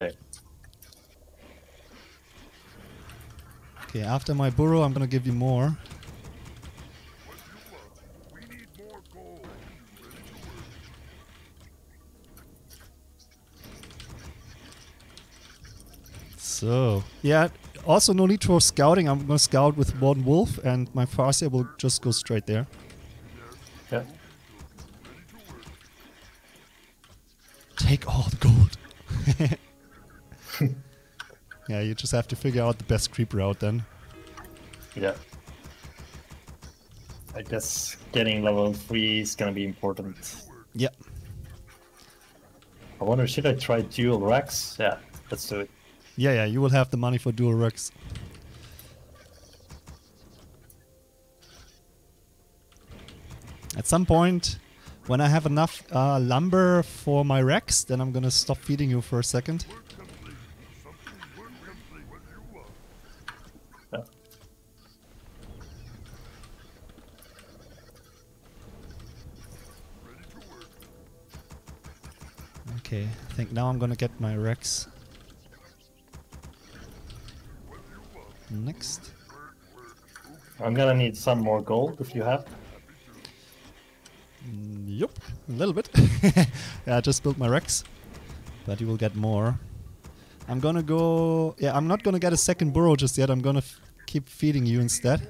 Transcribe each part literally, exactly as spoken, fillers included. Okay. Okay, after my burrow, I'm gonna give you more. So, yeah, also no need for scouting. I'm gonna scout with one wolf and my Farseer will just go straight there. Yeah. Take all the gold. Yeah, you just have to figure out the best creep route then. Yeah. I guess getting level three is gonna be important. Yeah. I wonder, should I try dual racks? Yeah, let's do it. Yeah, yeah, you will have the money for dual racks. At some point, when I have enough uh, lumber for my racks, then I'm gonna stop feeding you for a second. Yeah. Okay, I think now I'm gonna get my racks. Next. I'm gonna need some more gold if you have. Mm, yup, a little bit. Yeah, I just built my racks, but you will get more. I'm gonna go... Yeah, I'm not gonna get a second burrow just yet. I'm gonna f keep feeding you instead.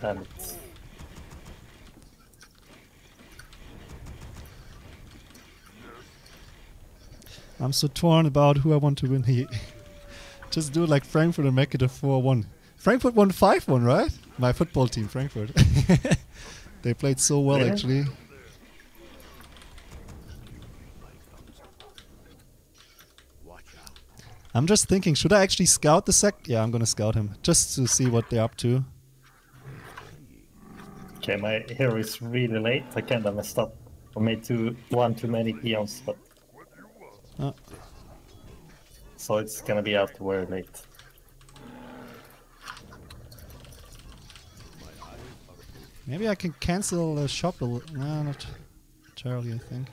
Damn it. I'm so torn about who I want to win here. Just do it like Frankfurt and make it a four one. Frankfurt won five one, right? My football team, Frankfurt. They played so well, yeah. Actually. I'm just thinking, should I actually scout the sect? Yeah, I'm gonna scout him, just to see what they're up to. Okay, my hero is really late. I kinda messed up. I made two, one too many peons, but... Oh. So it's gonna be out to where late. Maybe I can cancel the shop a little. No, not entirely, I think.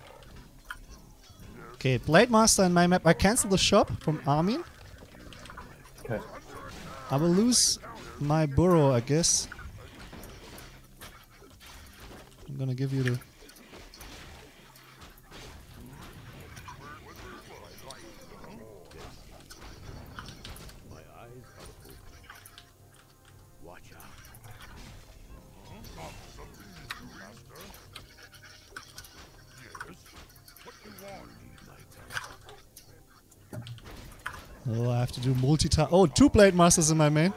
Okay, Blade Master in my map. I cancel the shop from Armin. Okay. I will lose my burrow, I guess. I'm gonna give you the... Oh, I have to do multi-task. Oh, two Blade Masters in my main.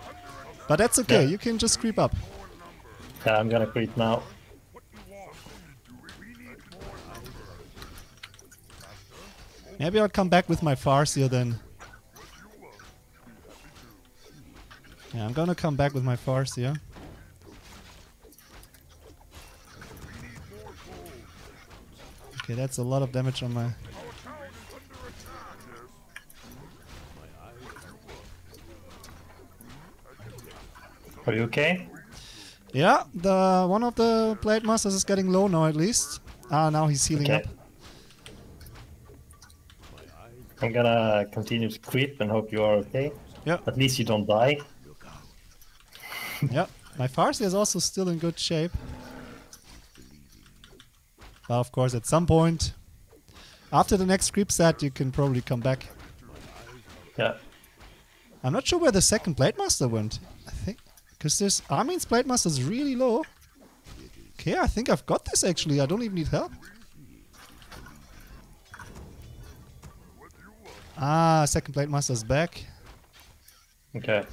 But that's okay, yeah. You can just creep up. Yeah, I'm gonna creep now. Maybe I'll come back with my Farseer then. Yeah, I'm gonna come back with my Farseer. Okay, that's a lot of damage on my... Are you okay? Yeah, the one of the Blade Masters is getting low now at least. Ah, now he's healing okay. Up. I'm gonna continue to creep and hope you are okay. Yeah. At least you don't die. Yeah, my Farseer is also still in good shape. But of course at some point, after the next creep set, you can probably come back. Yeah. I'm not sure where the second Blade Master went. I think... Because this Armin's Blade Master is really low. Okay, I think I've got this actually. I don't even need help. Ah, second Blade Master is back. Okay.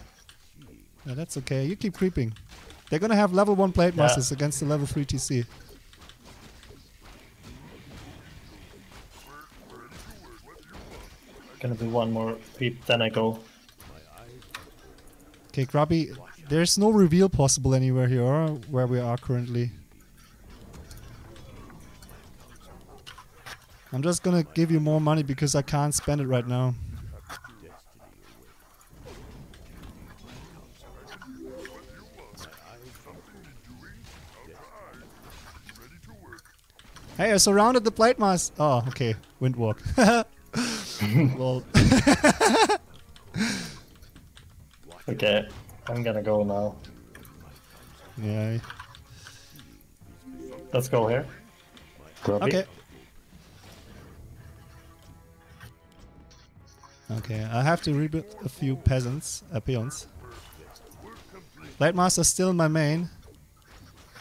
Yeah, that's okay. You keep creeping. They're gonna have level one Blade yeah. Masters against the level three T C. Gonna do one more creep, then I go. Okay, Grubby. There's no reveal possible anywhere here, or where we are currently. I'm just gonna give you more money because I can't spend it right now. Hey, I surrounded the plate mask. Oh, okay. Windwalk. Well. Okay, I'm gonna go now. Yeah. Let's go here. Grubby. Okay. Okay, I have to rebuild a few peasants, uh, peons. Blade Master still my main.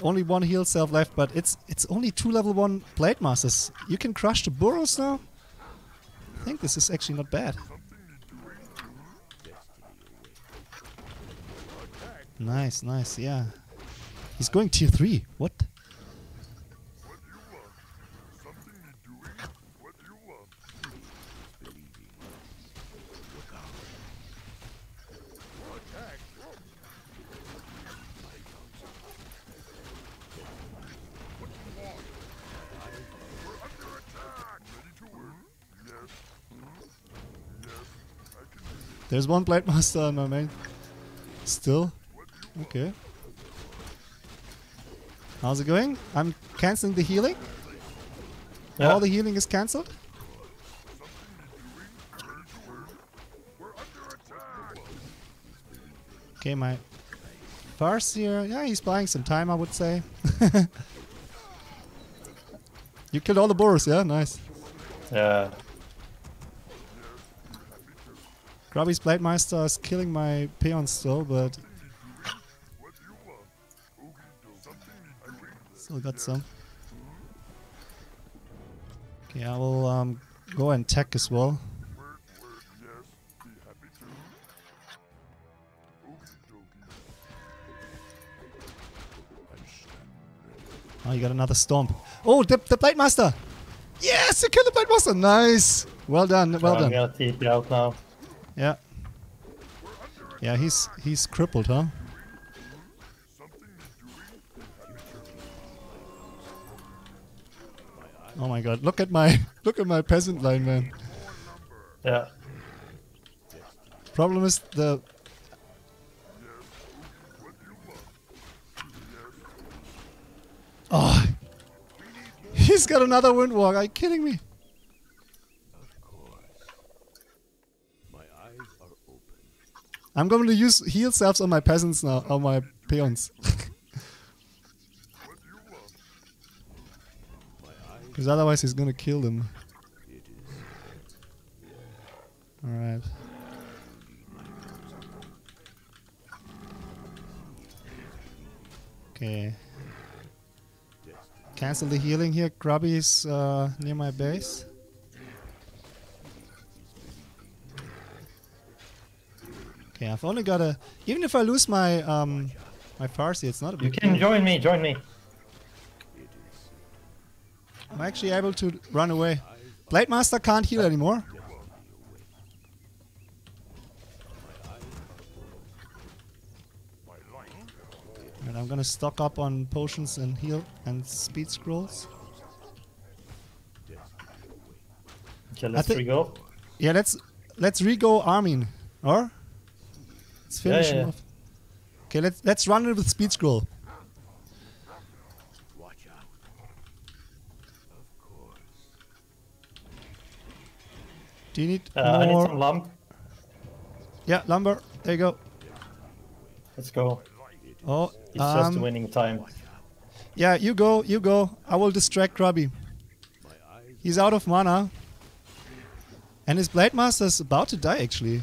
Only one heal self left, but it's it's only two level one Blade Masters. You can crush the burrows now. I think this is actually not bad. Nice, nice, yeah. He's going tier three. What? There's one Blade Master on my main. Still? Okay. How's it going? I'm cancelling the healing? Yeah. All the healing is cancelled? Okay, my Farseer. Yeah, he's buying some time, I would say. You killed all the boars, yeah? Nice. Yeah. Grubby's Blademeister is killing my peon still, but still got some. Okay, I will um, go and tech as well. Oh, you got another stomp. Oh, the, the Blademaster! Yes, you killed the Blademaster! Nice! Well done, well done. I'm gonna T P out now. Yeah. Yeah, he's he's crippled, huh? Oh my god, look at my look at my peasant line, man. Yeah. Problem is the Oh, he's got another windwalk, are you kidding me? I'm going to use heal selves on my peasants now, on my peons. Because otherwise he's going to kill them. Alright. Okay. Cancel the healing here. Grubby is uh, near my base. Yeah, I've only got a. Even if I lose my um, my Farsi, it's not a big deal. You can deal. join me. Join me. I'm actually able to run away. Blade Master can't heal anymore. And I'm gonna stock up on potions and heal and speed scrolls. Okay, let's rego. Yeah, let's let's rego Armin, or. Let's finish yeah, yeah, yeah. him off. Okay, let's let's run it with speed scroll. Watch out. Of course. Do you need uh, more? I need some lump. Yeah, lumber. There you go. Let's go. Oh, it's um, just winning time. Yeah, you go, you go. I will distract Grubby. He's out of mana, and his Blade Master is about to die actually.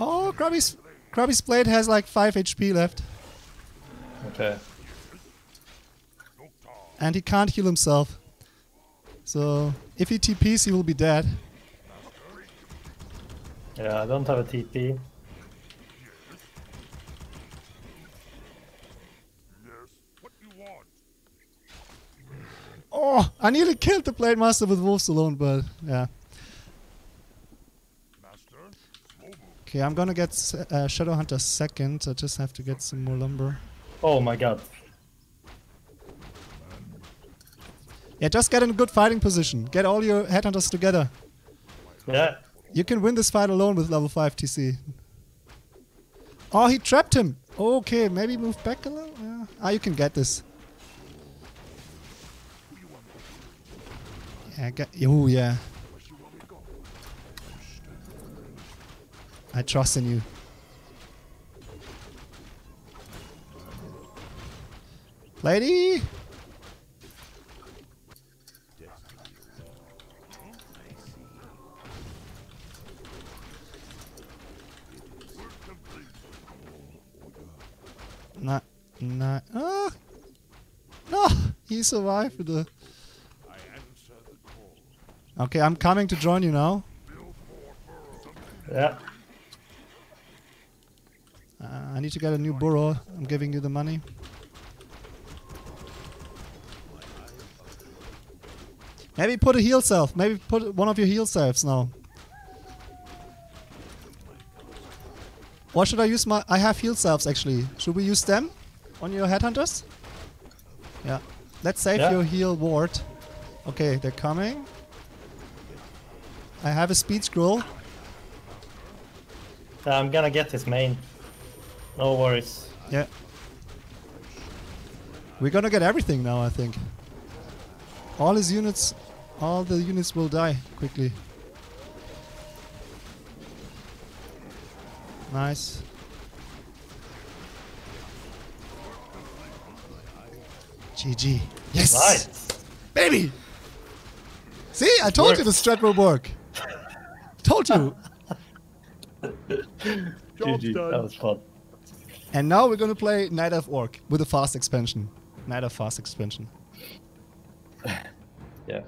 Oh, Grubby's, Grubby's blade has like five H P left. Okay. And he can't heal himself. So, if he T Ps, he will be dead. Yeah, I don't have a T P. Oh, I nearly killed the Blade Master with wolves alone, but yeah. Okay, I'm gonna get uh, Shadowhunter second. I just have to get some more lumber. Oh my god. Yeah, just get in a good fighting position. Get all your headhunters together. Yeah. You can win this fight alone with level five T C. Oh, he trapped him. Okay, maybe move back a little. Yeah. Ah, you can get this. Yeah, get. Oh, yeah. I trust in you. Lady! Nah, nah. Ah! No! He survived the... Okay, I'm coming to join you now. Yeah. Uh, I need to get a new burrow. I'm giving you the money. Maybe put a heal self. Maybe put one of your heal selves now. Or should I use my... I have heal selves actually. Should we use them on your headhunters? Yeah. Let's save yeah. your heal ward. Okay, they're coming. I have a speed scroll. I'm gonna get his main. No worries. Yeah. We're gonna get everything now, I think. All his units, all the units will die quickly. Nice. G G. Yes! Right. Baby! See, I told Worked. you the strat will work. Told you. G G, that was fun. And now we're gonna play Night of Orc with a fast expansion. Night of fast expansion. Yeah.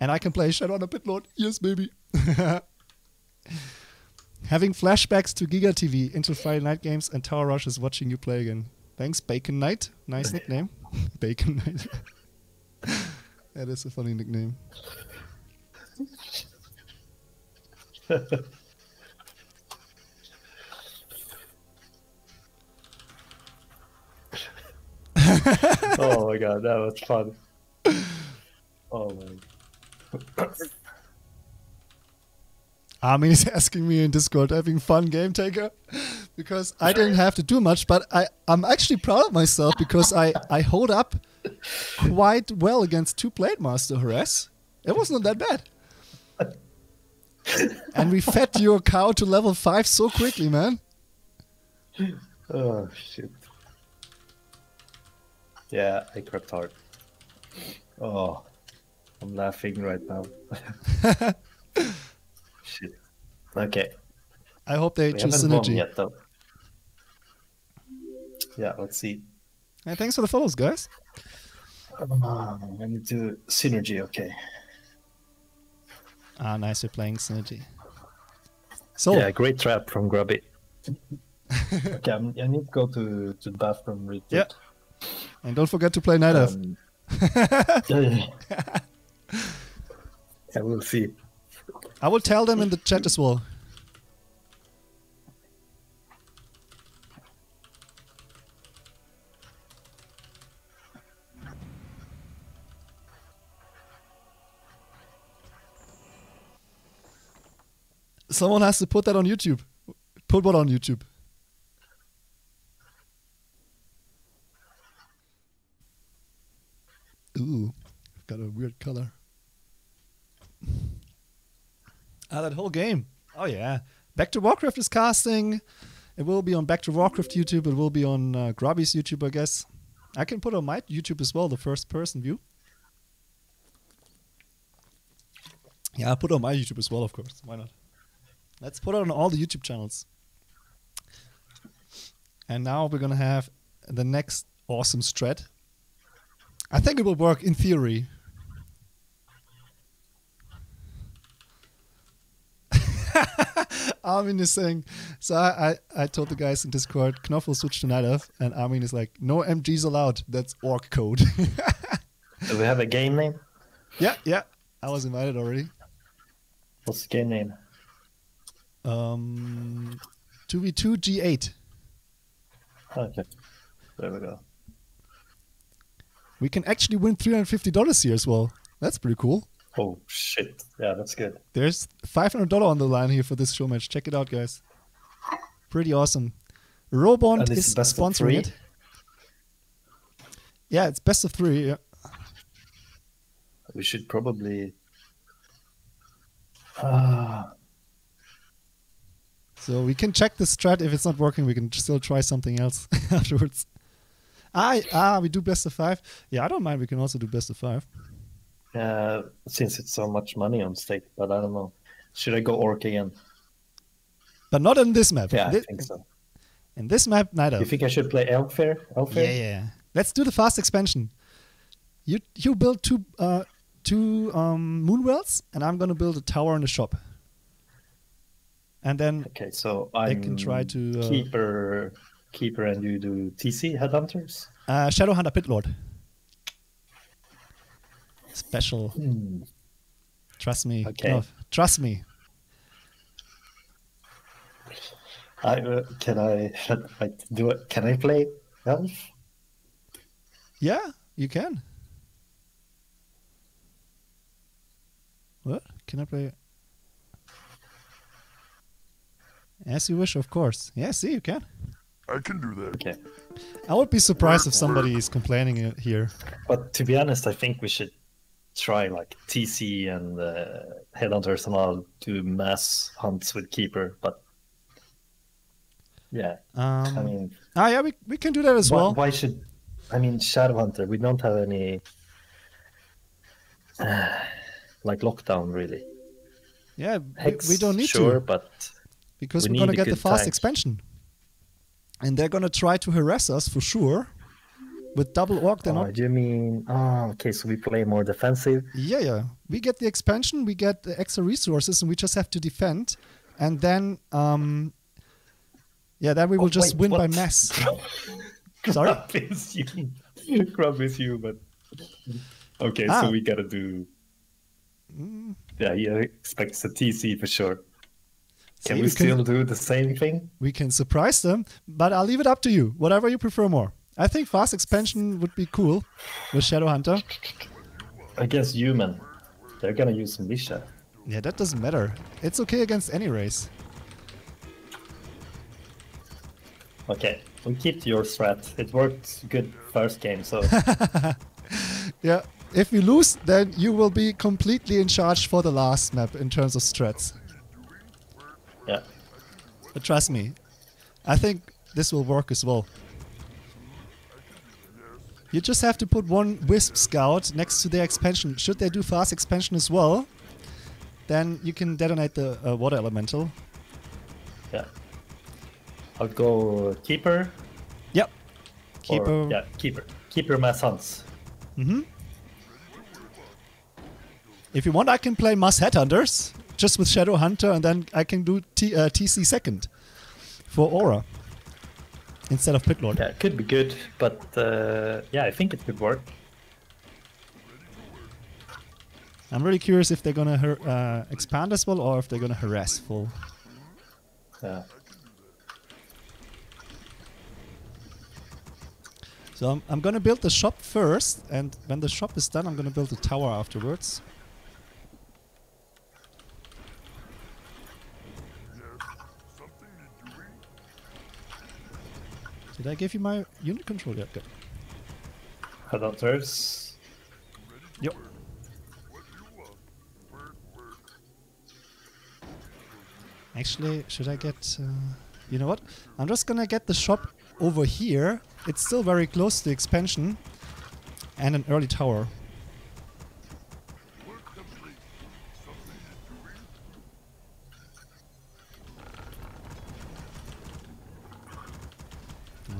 And I can play Shadow on a Pitlord. Yes, baby. Having flashbacks to Giga T V, into Friday Night Games, and Tower Rush is watching you play again. Thanks, Bacon Knight. Nice nickname. Bacon Knight. That is a funny nickname. Oh my god, that was fun. Oh my. Armin is asking me in Discord, having fun, Game Taker? Because I didn't have to do much, but I, I'm actually proud of myself because I, I hold up quite well against two Blade Master Harass. It wasn't that bad. And we fed your cow to level five so quickly, man. Oh, shit. Yeah, I crept hard. Oh, I'm laughing right now. Shit. Okay. I hope they we choose synergy. Yet, though. Yeah, let's see. Hey, thanks for the follows, guys. Um, I need to synergy, okay. Ah, nice, you're playing synergy. So yeah, great trap from Grubby. Okay, I'm, I need to go to, to the bathroom real quick. Yeah. And don't forget to play Night Elf. Um, yeah, yeah. I will see. I will tell them in the chat as well. Someone has to put that on YouTube. Put what on YouTube? Ooh, I've got a weird color. Ah, that whole game. Oh, yeah. Back to Warcraft is casting. It will be on Back to Warcraft YouTube. It will be on uh, Grubby's YouTube, I guess. I can put on my YouTube as well, the first person view. Yeah, I'll put on my YouTube as well, of course. Why not? Let's put it on all the YouTube channels. And now we're going to have the next awesome strat. I think it will work in theory. Armin is saying, so I, I, I told the guys in Discord, Knoff will switch to Night Elf, and Armin is like, no M Gs allowed, that's orc code. Do we have a game name? Yeah, yeah, I was invited already. What's the game name? Um, two v two G eight. Okay, there we go. We can actually win three hundred fifty dollars here as well. That's pretty cool. Oh, shit. Yeah, that's good. There's five hundred dollars on the line here for this show match. Check it out, guys. Pretty awesome. Robond is sponsoring it. Yeah, it's best of three. Yeah. We should probably... Ah. So we can check the strat. If it's not working, we can still try something else afterwards. Ah, ah, we do best of five. Yeah, I don't mind. We can also do best of five. Uh, since it's so much money on stake, but I don't know. Should I go orc again? But not on this map. Yeah, this, I think so. In this map, neither. You think I should play elf here? Elf here? Yeah, yeah. Let's do the fast expansion. You you build two uh, two um, moon wells, and I'm gonna build a tower and a shop. And then okay, so I can try to uh, keeper keeper, and you do T C headhunters. Uh, Shadowhunter Pitlord. Special. Hmm. Trust me. Okay. No, trust me. I, uh, can I, I do it? Can I play elf? Yeah, you can. What? Can I play? As you wish, of course. Yeah, see, you can. I can do that. Okay. I would be surprised if somebody is complaining here. But to be honest, I think we should try like T C and uh, headhunters, and I'll do mass hunts with keeper. But yeah, um, I mean, ah, yeah, we we can do that as why, well. Why should I mean Shadowhunter? We don't have any uh, like lockdown really. Yeah, Hex, we, we don't need sure, to. But because we we're gonna get the fast tank. expansion, and they're gonna try to harass us for sure. With double orc, they're oh, not... Do you mean... Oh, okay, so we play more defensive? Yeah, yeah. We get the expansion, we get the extra resources, and we just have to defend. And then... Um, yeah, then we will oh, just wait, win what? by mass. Sorry? Grub is you. Grub is you, but... Okay, ah. so we gotta do... Mm. Yeah, he expects a T C for sure. So can we still can... do the same thing? We can surprise them, but I'll leave it up to you. Whatever you prefer more. I think fast expansion would be cool with Shadowhunter. I guess human. They're gonna use Misha. Yeah, that doesn't matter. It's okay against any race. Okay, we keep your strat. It worked good first game, so... Yeah, if we lose, then you will be completely in charge for the last map in terms of strats. Yeah. But trust me, I think this will work as well. You just have to put one Wisp Scout next to their expansion. Should they do fast expansion as well, then you can detonate the uh, water elemental. Yeah. I'll go Keeper. Yep. Keeper. Or, yeah, Keeper. Keeper Mass Hunts. Mm-hmm. If you want, I can play Mass Headhunters, just with Shadow Hunter, and then I can do T uh, T C second for Aura. Instead of Pitlord. Yeah, it could be good, but uh, yeah, I think it could work. I'm really curious if they're gonna har uh, expand as well, or if they're gonna harass full. Yeah. So I'm, I'm gonna build the shop first, and when the shop is done, I'm gonna build the tower afterwards. Did I give you my unit control? Yeah, good. Headhunters. Yep. Actually, should I get... Uh, you know what? I'm just gonna get the shop over here. It's still very close to the expansion. And an early tower.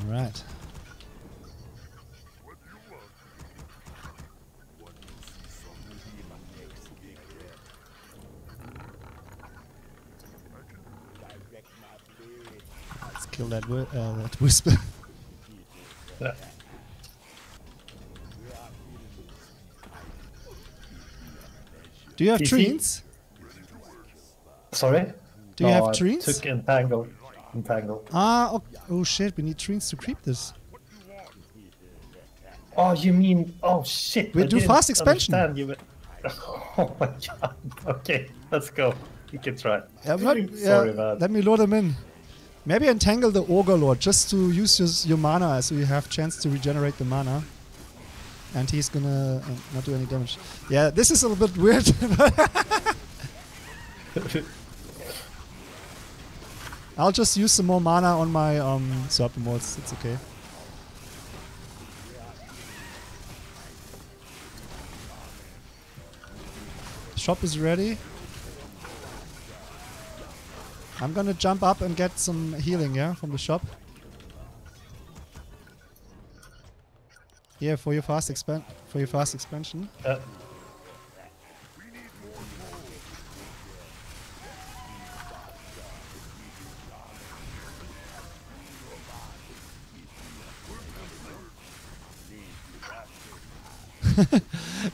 Right. Let's kill that, wi uh, that whisper. Yeah. Do you have trees? Sorry? Do no, you have I trees? Took entangle. Entangle. Ah, okay. Oh shit, we need trees to creep this. Oh, you mean... Oh shit, we I do fast expansion. You. Oh my god. Okay, let's go. You can try. Yeah, but, yeah, sorry, man. Let me lure them in. Maybe entangle the Ogre Lord just to use your, your mana, so you have chance to regenerate the mana. And he's gonna uh, not do any damage. Yeah, this is a little bit weird. I'll just use some more mana on my um, Serpent Molds, it's okay. Shop is ready. I'm gonna jump up and get some healing, yeah, from the shop. Yeah, for your fast expand, for your fast expansion. Uh.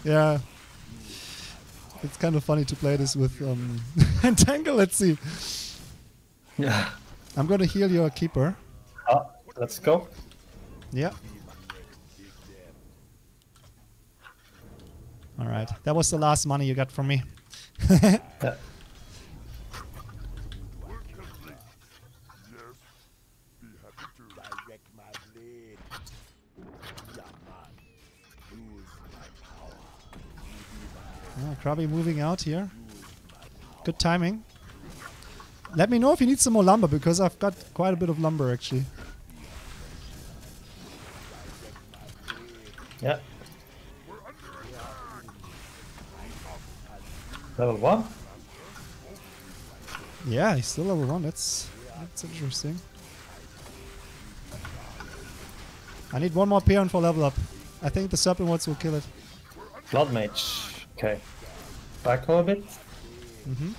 Yeah, it's kind of funny to play this with um, Entangle. Let's see. Yeah, I'm gonna heal your keeper. Ah, let's go. Yeah. All right, that was the last money you got from me. Yeah. Yeah, Krabby moving out here. Good timing. Let me know if you need some more lumber, because I've got quite a bit of lumber actually. Yeah. Level one? Yeah, he's still level one, that's, that's interesting. I need one more peon for level up. I think the Serpent Wards will kill it. Blood Mage, okay. Back a bit. Mm-hmm.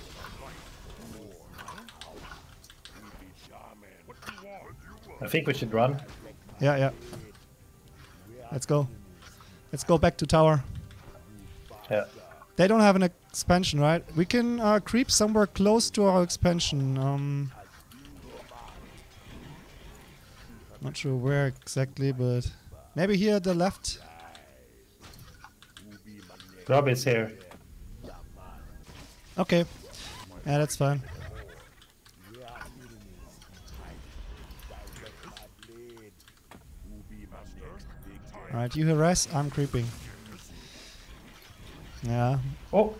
I think we should run. Yeah, yeah. Let's go. Let's go back to tower. Yeah. They don't have an expansion, right? We can uh, creep somewhere close to our expansion. Um, not sure where exactly, but maybe here at the left. Rob is here. Okay. Yeah, that's fine. Alright, you harass, I'm creeping. Yeah. Oh!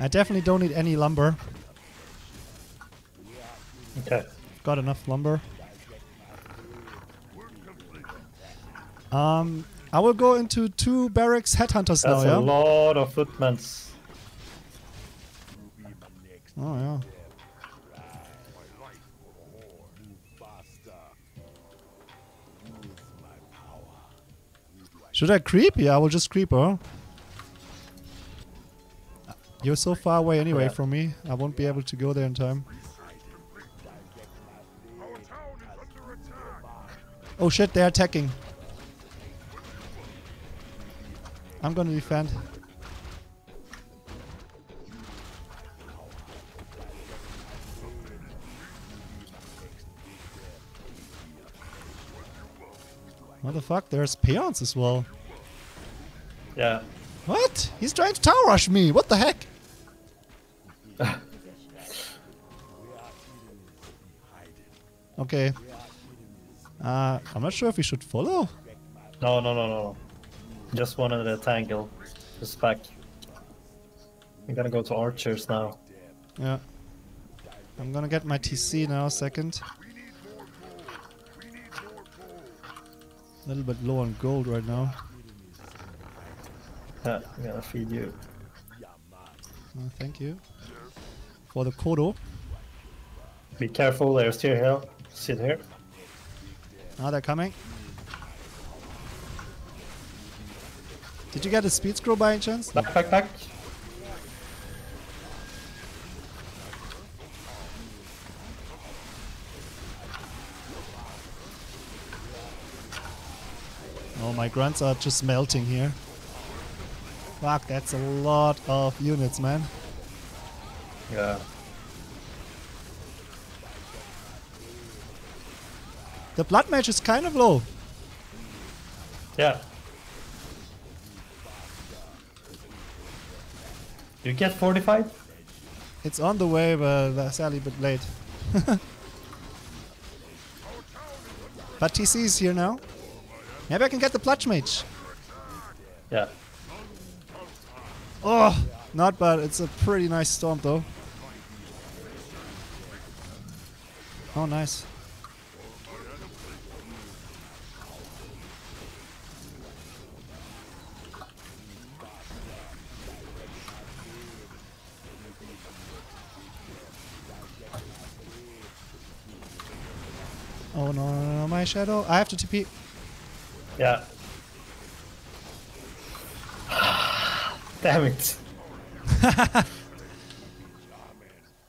I definitely don't need any lumber. Okay. Got enough lumber. Um, I will go into two barracks headhunters now, yeah? That's a lot of footmen. Oh, yeah. Should I creep? Yeah, I will just creep, huh? You're so far away anyway yeah. from me. I won't be able to go there in time. Oh shit, they're attacking. I'm gonna defend. What the fuck? There's peons as well. Yeah. What? He's trying to tower rush me. What the heck? Okay. Uh, I'm not sure if we should follow. No, no, no, no. Just one at a tangle. Just back. I'm gonna go to archers now. Yeah. I'm gonna get my T C now, second. A little bit low on gold right now. Yeah, I'm gonna feed you. Oh, thank you. For the Kodo. Be careful, they're still here. Sit here. Now they're coming. Did you get a speed scroll by any chance? Back, back, back. Oh, my grunts are just melting here. Fuck, that's a lot of units, man. Yeah. The blood mage is kind of low. Yeah. Do you get fortified? It's on the way, but that's a little bit late. But T C is here now. Maybe I can get the Blood Mage. Yeah. Oh, not bad. It's a pretty nice storm, though. Oh, nice. Oh no, no, no, my shadow. I have to T P. Yeah. Damn it.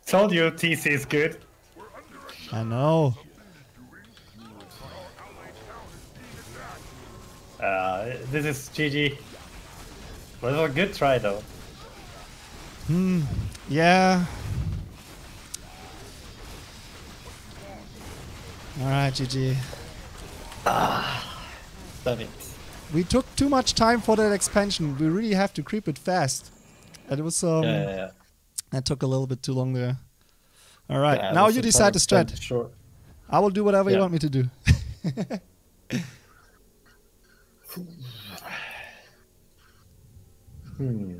Told you T C is good. I know. Uh, this is G G. But it was a good try though. Hmm. Yeah. Alright, G G. Ah, damn it. We took too much time for that expansion. We really have to creep it fast. And it was um, yeah, yeah, yeah. That took a little bit too long there. Alright, yeah, now you decide the strat. Sure. I will do whatever yeah. you want me to do. hmm.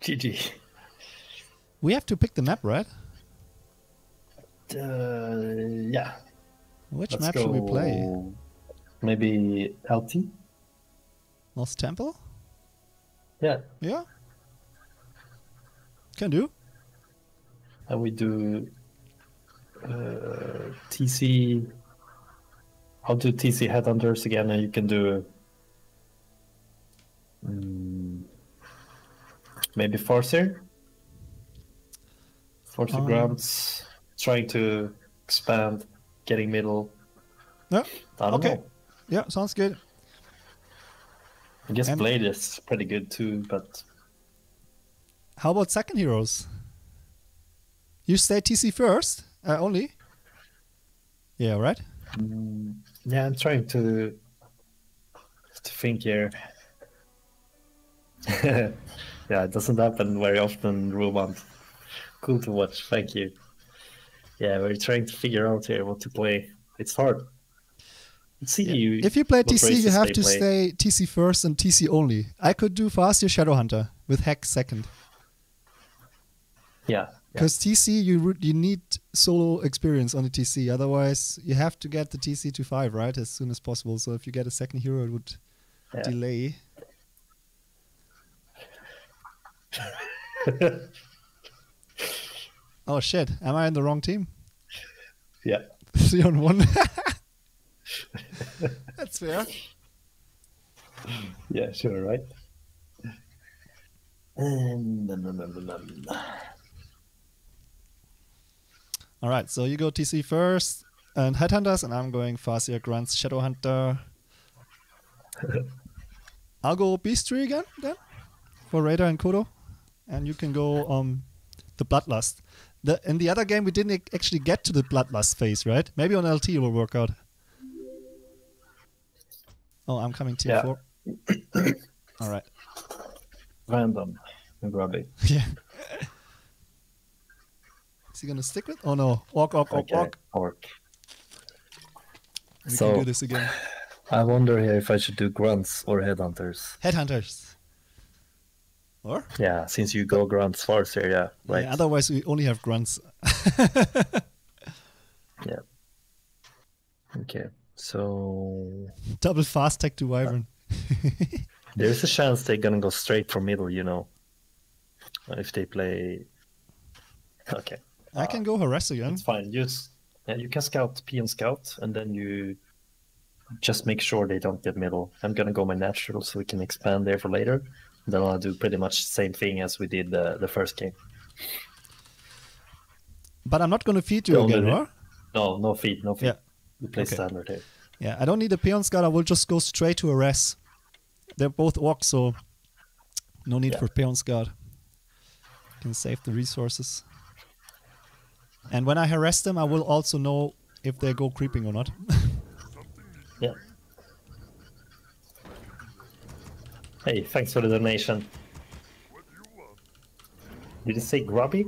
G G. We have to pick the map, right? Uh, yeah. Which Let's map should we play? Maybe L T? Lost Temple? Yeah. Yeah? Can do. And we do uh, T C. I'll do T C Headhunters again, and you can do um, maybe Forcer? Forcer um. Grams. Trying to expand, getting middle. Yeah. I don't okay. know. Yeah, sounds good. I guess and Blade is pretty good too, but. How about second heroes? You say T C first uh, only. Yeah. Right. Mm, yeah, I'm trying to to think here. Yeah, it doesn't happen very often, Robond. Cool to watch. Thank you. Yeah, we're trying to figure out here what to play. It's hard. See, yeah. you, if you play T C, you have to play. Stay T C first and T C only. I could do faster Shadowhunter with Hex second. Yeah. Because yeah. T C, you you need solo experience on the T C. Otherwise, you have to get the T C to five, right, as soon as possible. So if you get a second hero, it would yeah. delay. Oh shit, am I in the wrong team? Yeah. Three on one. That's fair. Yeah, sure, right? Um, num, num, num, num. All right, so you go T C first and Headhunters, and I'm going Farseer, Grunts, Shadowhunter. I'll go Beast Tree again, then, for Raider and Kodo. And you can go um, the Bloodlust. The, in the other game, we didn't actually get to the Bloodlust phase, right? Maybe on L T it will work out. Oh, I'm coming tier yeah. four. All right. Random and grubby. Yeah. Is he gonna stick with? Oh no! Orc, orc, orc, okay. orc. orc. We so, can do this again. I wonder here if I should do grunts or headhunters. Headhunters. Or? Yeah, since you go grunts first here, yeah. Right. Yeah, otherwise we only have grunts. Yeah. Okay, so double fast tech to Wyvern. There's a chance they're gonna go straight for middle, you know. If they play. Okay. I can go harass again. It's fine. You yeah, you can scout P and scout, and then you just make sure they don't get middle. I'm gonna go my natural so we can expand there for later. Then I'll do pretty much the same thing as we did the, the first game. But I'm not going to feed you no, again, no, no. Or? No, no feed, no feed. Yeah. We play okay. standard here. Yeah, I don't need a Peon Scout. I will just go straight to a res. They're both orcs, so no need yeah. for Peon Scout. Can save the resources. And when I harass them, I will also know if they go creeping or not. Yeah. Hey, thanks for the donation. Did it say Grubby?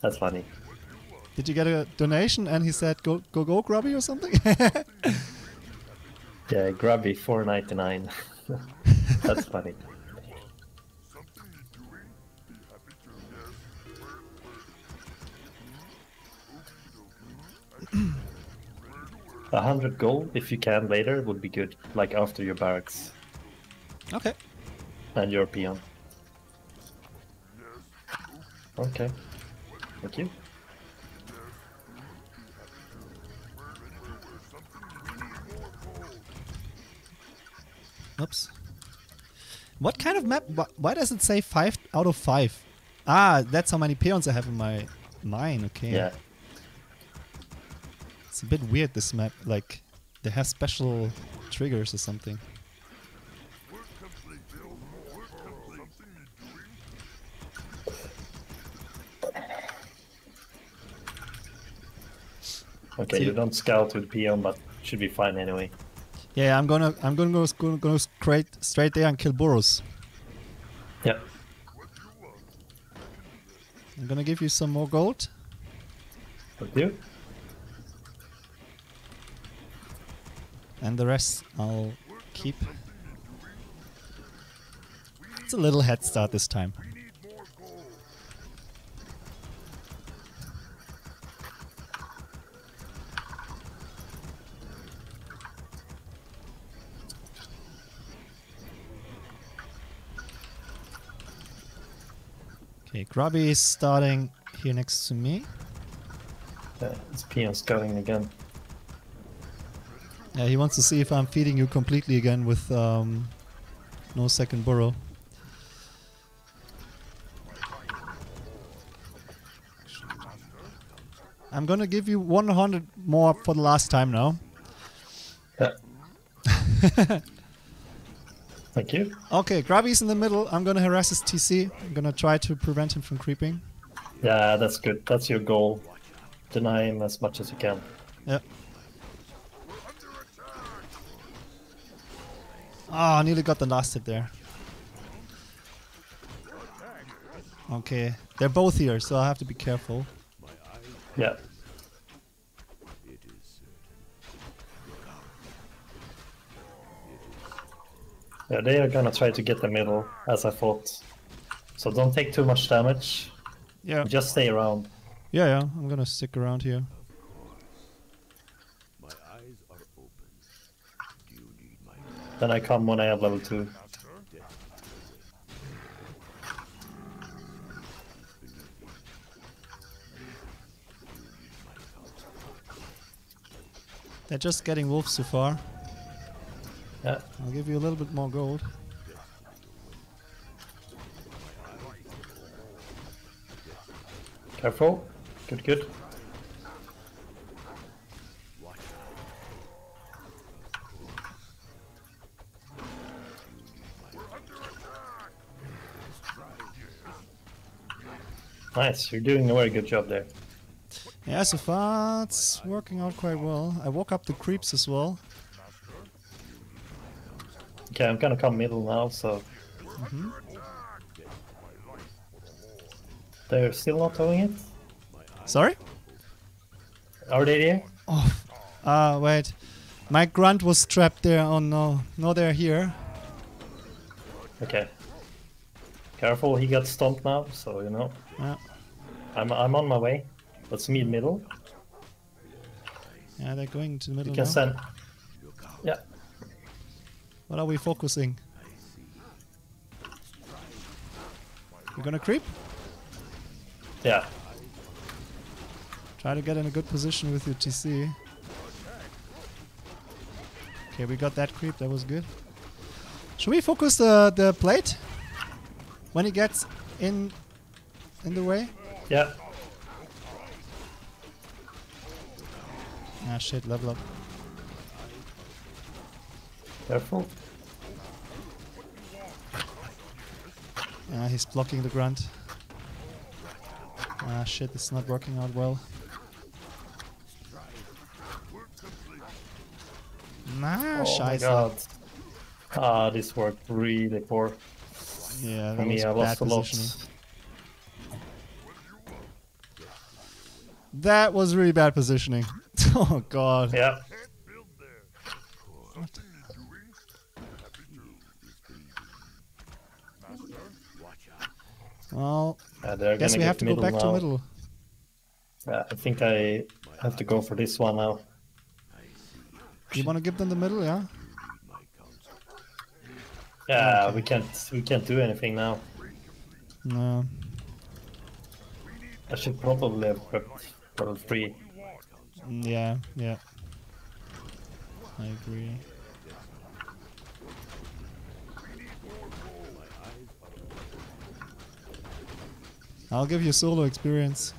That's funny. Did you get a donation and he said go go go Grubby or something? Yeah, Grubby four ninety-nine. That's funny. A hundred gold if you can later would be good, like after your barracks. Okay. And your peon. Okay. Thank you. Oops. What kind of map? Why does it say five out of five? Ah, that's how many peons I have in my mine. Okay. Yeah. It's a bit weird, this map. Like, they have special triggers or something. Okay, so you don't scout with peon, but should be fine anyway. Yeah, I'm gonna, I'm gonna go, gonna go straight, straight there and kill Boros. Yeah. I'm gonna give you some more gold. Thank you. And the rest I'll keep. It's a little head start this time. Okay, Grubby is starting here next to me. Yeah, it's peon scouting again. Yeah, he wants to see if I'm feeding you completely again with um, no second burrow. I'm gonna give you one hundred more for the last time now. Yeah. Thank you. Okay, Grubby's in the middle. I'm gonna harass his T C. I'm gonna try to prevent him from creeping. Yeah, that's good. That's your goal. Deny him as much as you can. Yeah. Ah, oh, I nearly got the last hit there. Okay, they're both here, so I have to be careful. Yeah. Yeah, they are gonna try to get the middle, as I thought. So don't take too much damage. Yeah. Just stay around. Yeah, yeah, I'm gonna stick around here. My eyes are open. Do you need my... Then I come when I have level two. They're just getting wolves so far. Yeah. I'll give you a little bit more gold. Careful. Good, good. Nice, you're doing a very good job there. Yeah, so far it's working out quite well. I woke up the creeps as well. Okay, I'm gonna come middle now, so... Mm-hmm. They're still not doing it? Sorry? Are they there? Oh, uh, wait. My grunt was trapped there, oh no. No, they're here. Okay. Careful, he got stomped now, so you know. Yeah. I'm, I'm on my way. Let's meet middle. Yeah, they're going to the middle. You can now. Send... Yeah. What are we focusing? You're gonna creep? Yeah. Try to get in a good position with your T C. Okay, we got that creep, that was good. Should we focus the, the plate? When he gets in in the way? Yeah. Ah shit, level up. Careful. Yeah, he's blocking the grunt. Ah, shit, it's not working out well. Nah, oh scheiße. Ah, uh, this worked really poor. Yeah, that was I bad positioning. That was really bad positioning. Oh god. Yeah. What? Well, uh, I guess we have to go back now. to middle. Uh, I think I have to go for this one now. You want to give them the middle, yeah? Yeah, okay. we can't we can't do anything now. No. I should probably have prepped for free. Yeah, yeah. I agree. I'll give you solo experience.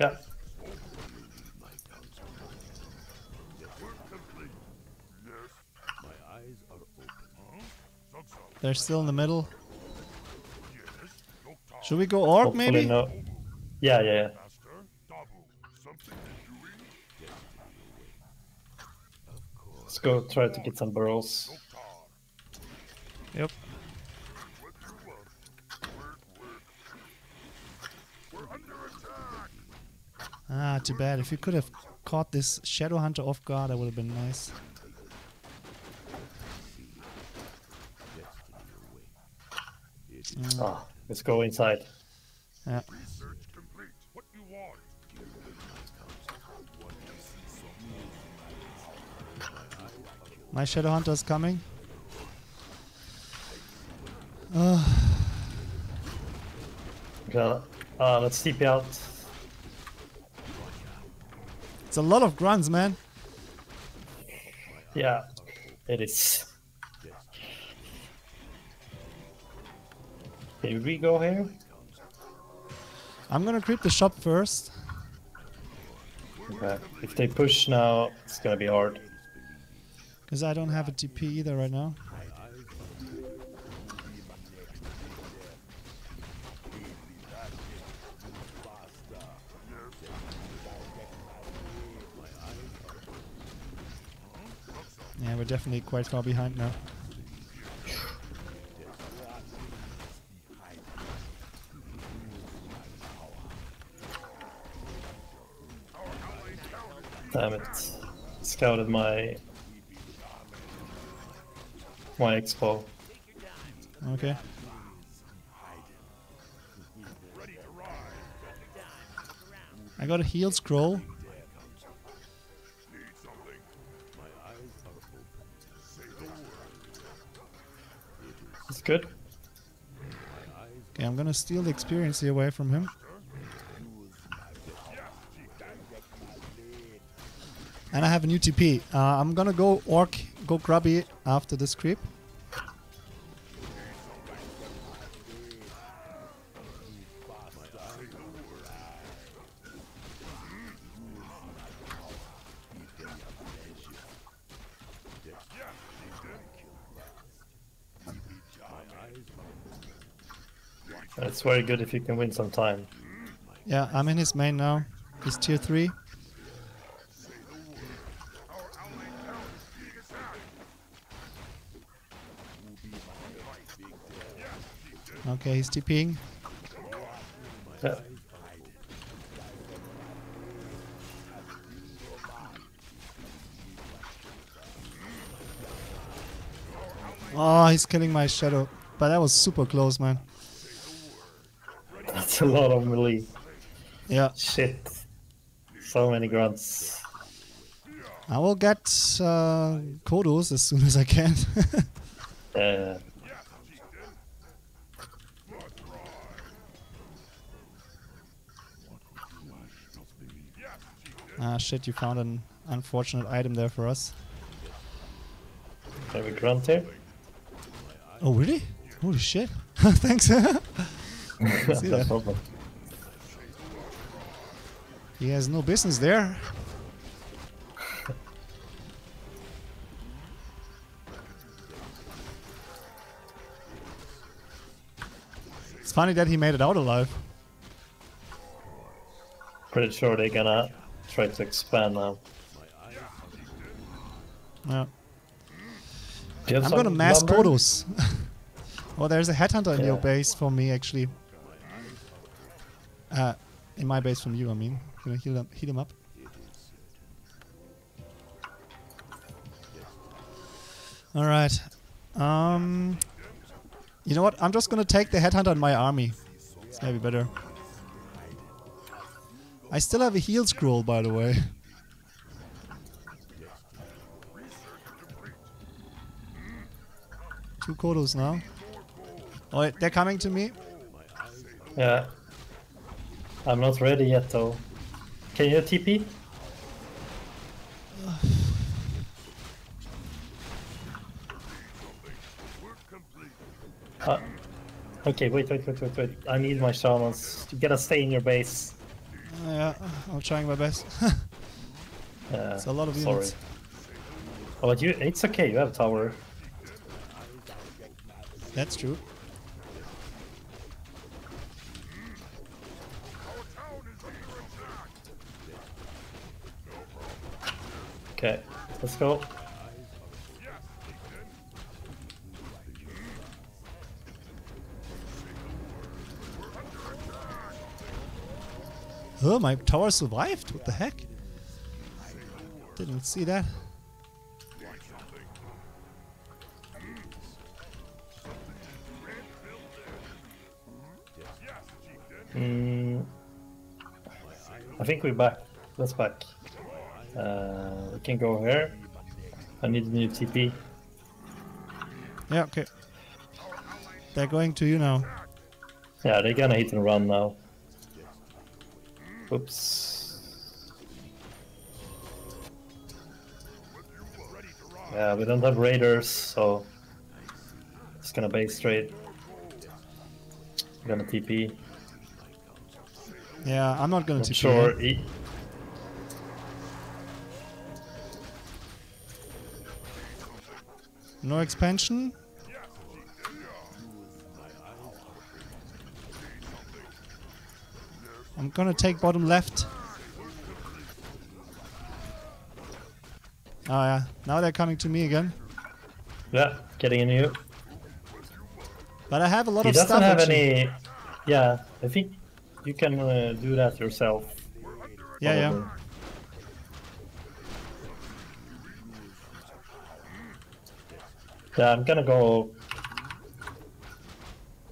Yeah. They're still in the middle. Should we go orb Hopefully maybe? No. Yeah, yeah, yeah. Let's go try to get some burrows. Yep. Ah, too bad. If you could have caught this Shadowhunter off guard, that would have been nice. Mm. Ah, let's go inside. Yeah. My Shadowhunter is coming. Uh. Okay. Uh, let's T P out. It's a lot of grunts, man. Yeah, it is. Did we go here? I'm gonna creep the shop first. Okay. If they push now, it's gonna be hard. Because I don't have a T P either right now. Yeah, we're definitely quite far behind now. Damn it. Scouted my my expo. Okay. I got a heal scroll. That's good. Okay, I'm gonna steal the experience away from him. And I have a new T P. Uh, I'm gonna go orc, go grubby after this creep. That's very good if you can win some time. Yeah, I'm in his main now. He's tier three. Okay, he's TPing. Yeah. Oh, he's killing my shadow. But that was super close, man. That's a lot of melee. Yeah. Shit. So many grunts. I will get uh, Kodos as soon as I can. Yeah. Ah shit, you found an unfortunate item there for us. Have a grunt here? Oh really? Holy shit. Thanks. See that. Problem. He has no business there. It's funny that he made it out alive. Pretty sure they're gonna try to expand now. Yeah. I'm gonna mass Todos. Oh, there's a headhunter in yeah. your base for me, actually. Uh, in my base from you, I mean. Gonna heal them, heal him up. Alright. Um, you know what? I'm just gonna take the headhunter in my army. It's maybe better. I still have a heal scroll, by the way. Two Kodos now. Oh, they're coming to me? Yeah. I'm not ready yet, though. Can you T P? Uh, okay, wait, wait, wait, wait, wait. I need my shamans. You gotta stay in your base. Uh, yeah, I'm trying my best. Yeah, it's a lot of units. Sorry. Oh, but you, it's okay, you have a tower. That's true. Okay, let's go. Oh, my tower survived. What the heck? Didn't see that. Mm. I think we're back. Let's back. Uh, we can go here. I need a new T P. Yeah, okay. They're going to you now. Yeah, they're gonna hit and run now. Oops. Yeah, we don't have raiders, so it's gonna base straight. I'm gonna T P. Yeah, I'm not gonna T P. Sure. E no expansion. I'm gonna take bottom left. Oh yeah, now they're coming to me again. Yeah, getting in you. But I have a lot he of stuff. He doesn't have any... You. Yeah, I think you can uh, do that yourself. Yeah, probably. yeah. Yeah, I'm gonna go...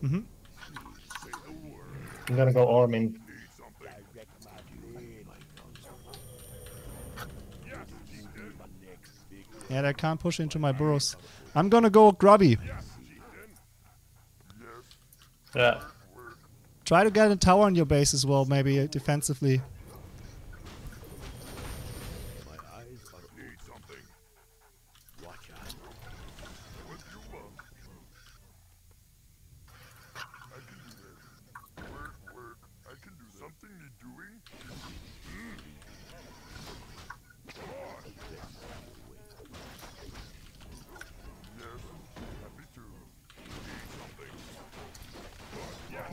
Mm-hmm. I'm gonna go Armin. Yeah, they can't push into my burrows. I'm gonna go Grubby. Yeah. Try to get a tower on your base as well, maybe, uh, defensively.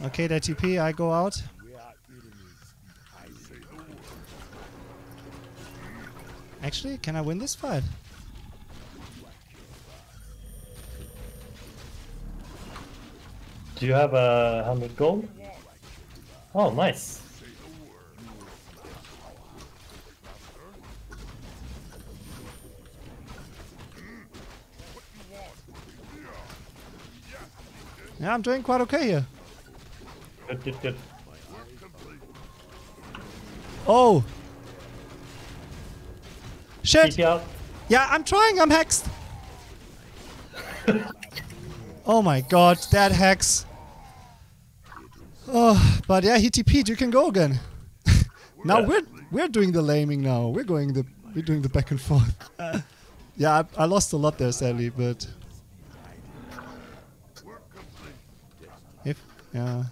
Okay, that T P, I go out. Actually, can I win this fight? Do you have a uh, hundred gold? Oh, nice. Yeah, I'm doing quite okay here. Good, good, good. Oh! Shit! Yeah, I'm trying, I'm hexed! Oh my god, that hex! Oh, but yeah, he T P'd, you can go again. Now yeah. we're we're doing the laming now. We're going the we're doing the back and forth. Yeah, I, I lost a lot there sadly, but if yeah.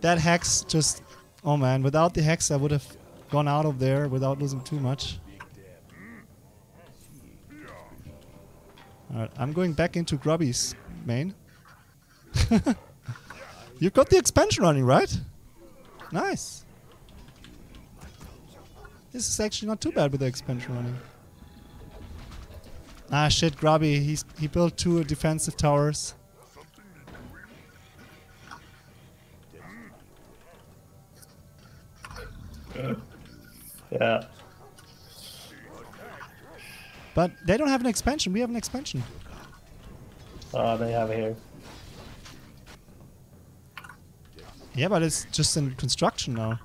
That hex just, oh man, without the hex I would have gone out of there without losing too much. Alright, I'm going back into Grubby's main. You got the expansion running, right? Nice. This is actually not too bad with the expansion running. Ah shit, Grubby, he's, he built two defensive towers. Yeah. But they don't have an expansion, we have an expansion. Uh, they have it here. Yeah, but it's just in construction now.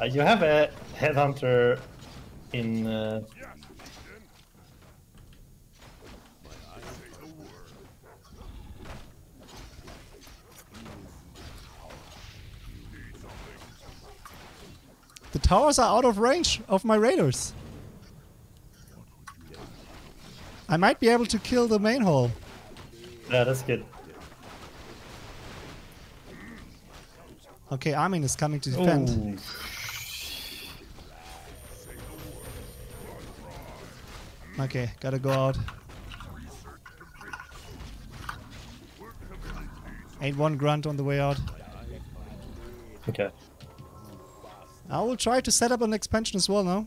Uh, you have a headhunter in... Uh, the towers are out of range of my raiders. I might be able to kill the main hall. Yeah, that's good. Okay, Armin is coming to defend. Ooh. Okay, gotta go out. Ain't one grunt on the way out. Okay. I will try to set up an expansion as well now.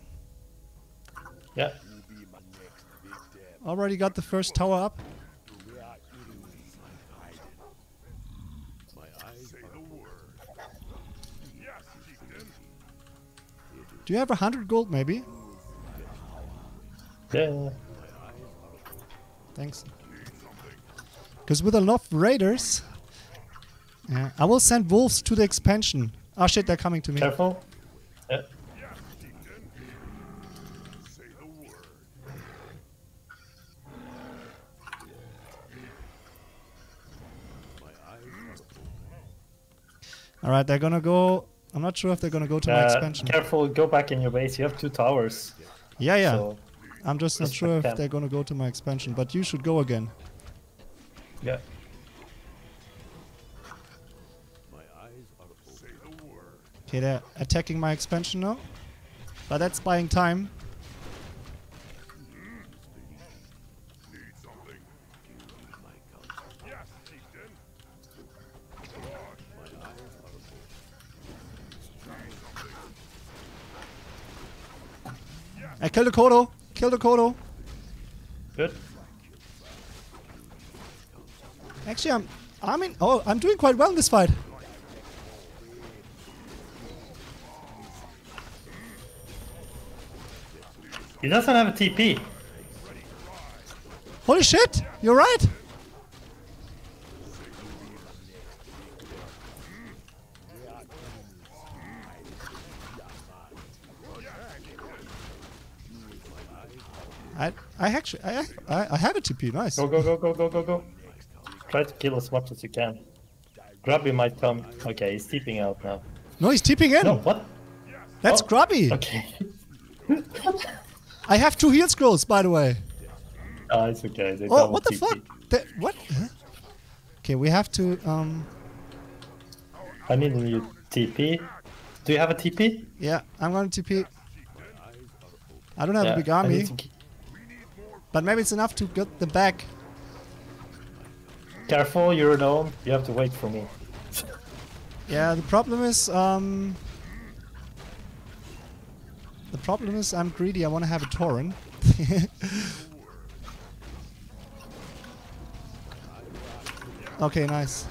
Yeah. Already got the first tower up. Do you have a hundred gold maybe? Yeah. Thanks. Because with a lot of raiders... Yeah, I will send wolves to the expansion. Oh shit, they're coming to me. Careful. Yeah. Alright, they're gonna go... I'm not sure if they're gonna go to uh, my expansion. Careful, go back in your base, you have two towers. Yeah, yeah. So I'm just not sure if they're gonna go to my expansion, but you should go again. Yeah. Okay, they're attacking my expansion now. But that's buying time. I killed the Kodo! Kill the Kodo! Good. Actually, I'm... I mean... Oh, I'm doing quite well in this fight. He doesn't have a T P. Holy shit! You're right! I I actually I I, I have a T P. Nice. Go go go go go go go. Try to kill as much as you can. Grubby might come. Okay, he's TPing out now. No, he's TPing in. No, what? That's oh, Grubby. Okay. I have two heal scrolls, by the way. Oh, it's okay. They oh, what the T P. Fuck? They, what? Huh? Okay, we have to. Um. I need a new T P. Do you have a T P? Yeah, I'm going to T P. I don't have yeah, a big army. But maybe it's enough to get them back. Careful, you're alone. You have to wait for me. Yeah, the problem is... Um, the problem is I'm greedy. I want to have a Tauren. Okay, nice.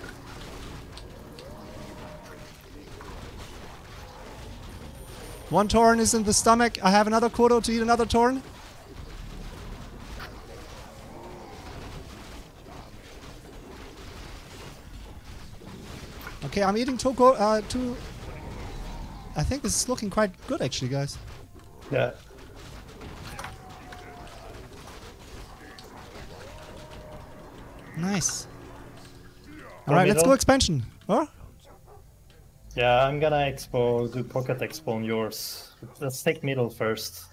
One Tauren is in the stomach. I have another Kodo to eat another Tauren. Okay, I'm eating two, uh, two... I think this is looking quite good actually, guys. Yeah. Nice. Alright, let's go expansion. Huh? Yeah, I'm gonna expo, do pocket expo on yours. Let's take middle first.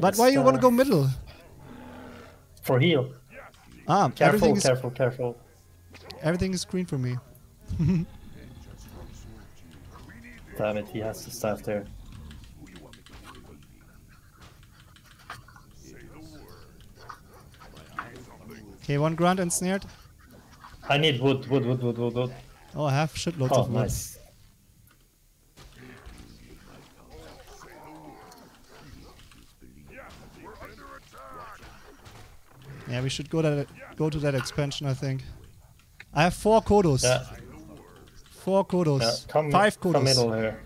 But why you wanna go middle? For heal. Ah, careful, careful, careful. Everything is green for me. Damn it, he has to staff there. Okay, one grunt ensnared. I need wood, wood, wood, wood, wood, wood. Oh, I have shitloads oh, of wood. Nice. Yeah, we should go that go to that expansion, I think. I have four Kodos. Yeah. Four Kodos. Yeah, come, Five Kodos. Come middle here.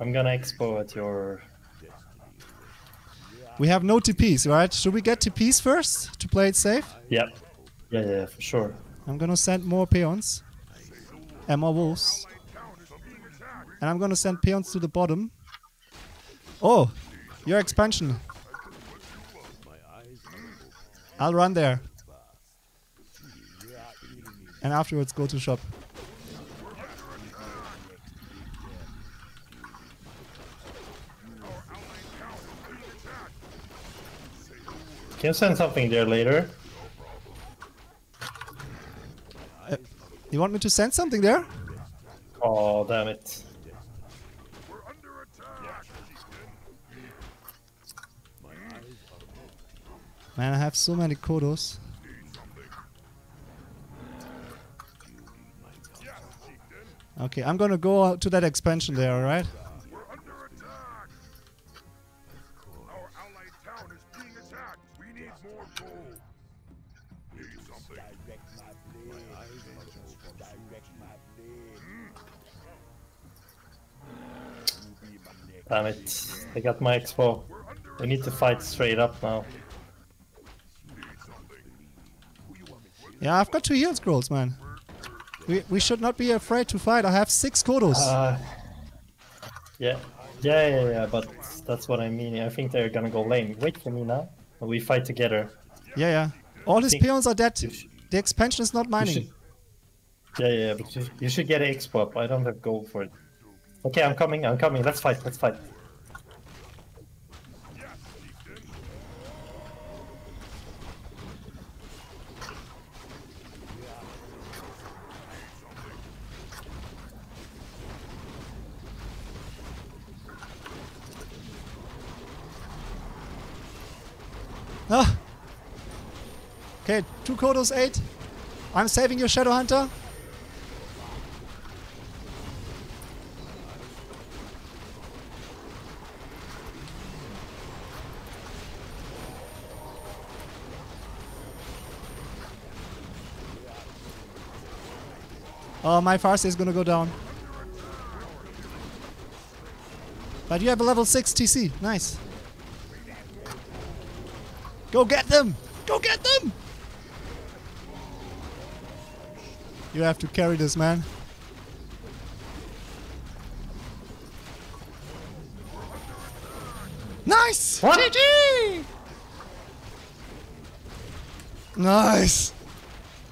I'm gonna expo at your... We have no T Ps, right? Should we get T Ps first to play it safe? Yep. Yeah, yeah, for sure. I'm gonna send more peons and more wolves. And I'm gonna send peons to the bottom. Oh, your expansion. I'll run there. And afterwards go to shop. Can you send something there later? Uh, you want me to send something there? Oh, damn it. Man, I have so many Kodos. Okay, I'm gonna go to that expansion there, alright? Damn it, I got my expo. We need to fight straight up now. Yeah, I've got two heal scrolls, man. We we should not be afraid to fight. I have six Kodos. Uh, yeah. yeah, yeah, yeah, but that's what I mean. I think they're gonna go lame. Wait for me now. We fight together. Yeah, yeah. All his peons are dead. The expansion is not mining. Should, yeah, yeah, but you, you should get an expo up. I don't have gold for it. Okay, I'm coming. I'm coming. Let's fight. Let's fight. Ah. Okay, two Kodos, eight. I'm saving your Shadow Hunter. Oh, my Farsi is gonna go down. But you have a level six T C. Nice. Go get them! Go get them! You have to carry this, man. Nice! What? G G! Nice!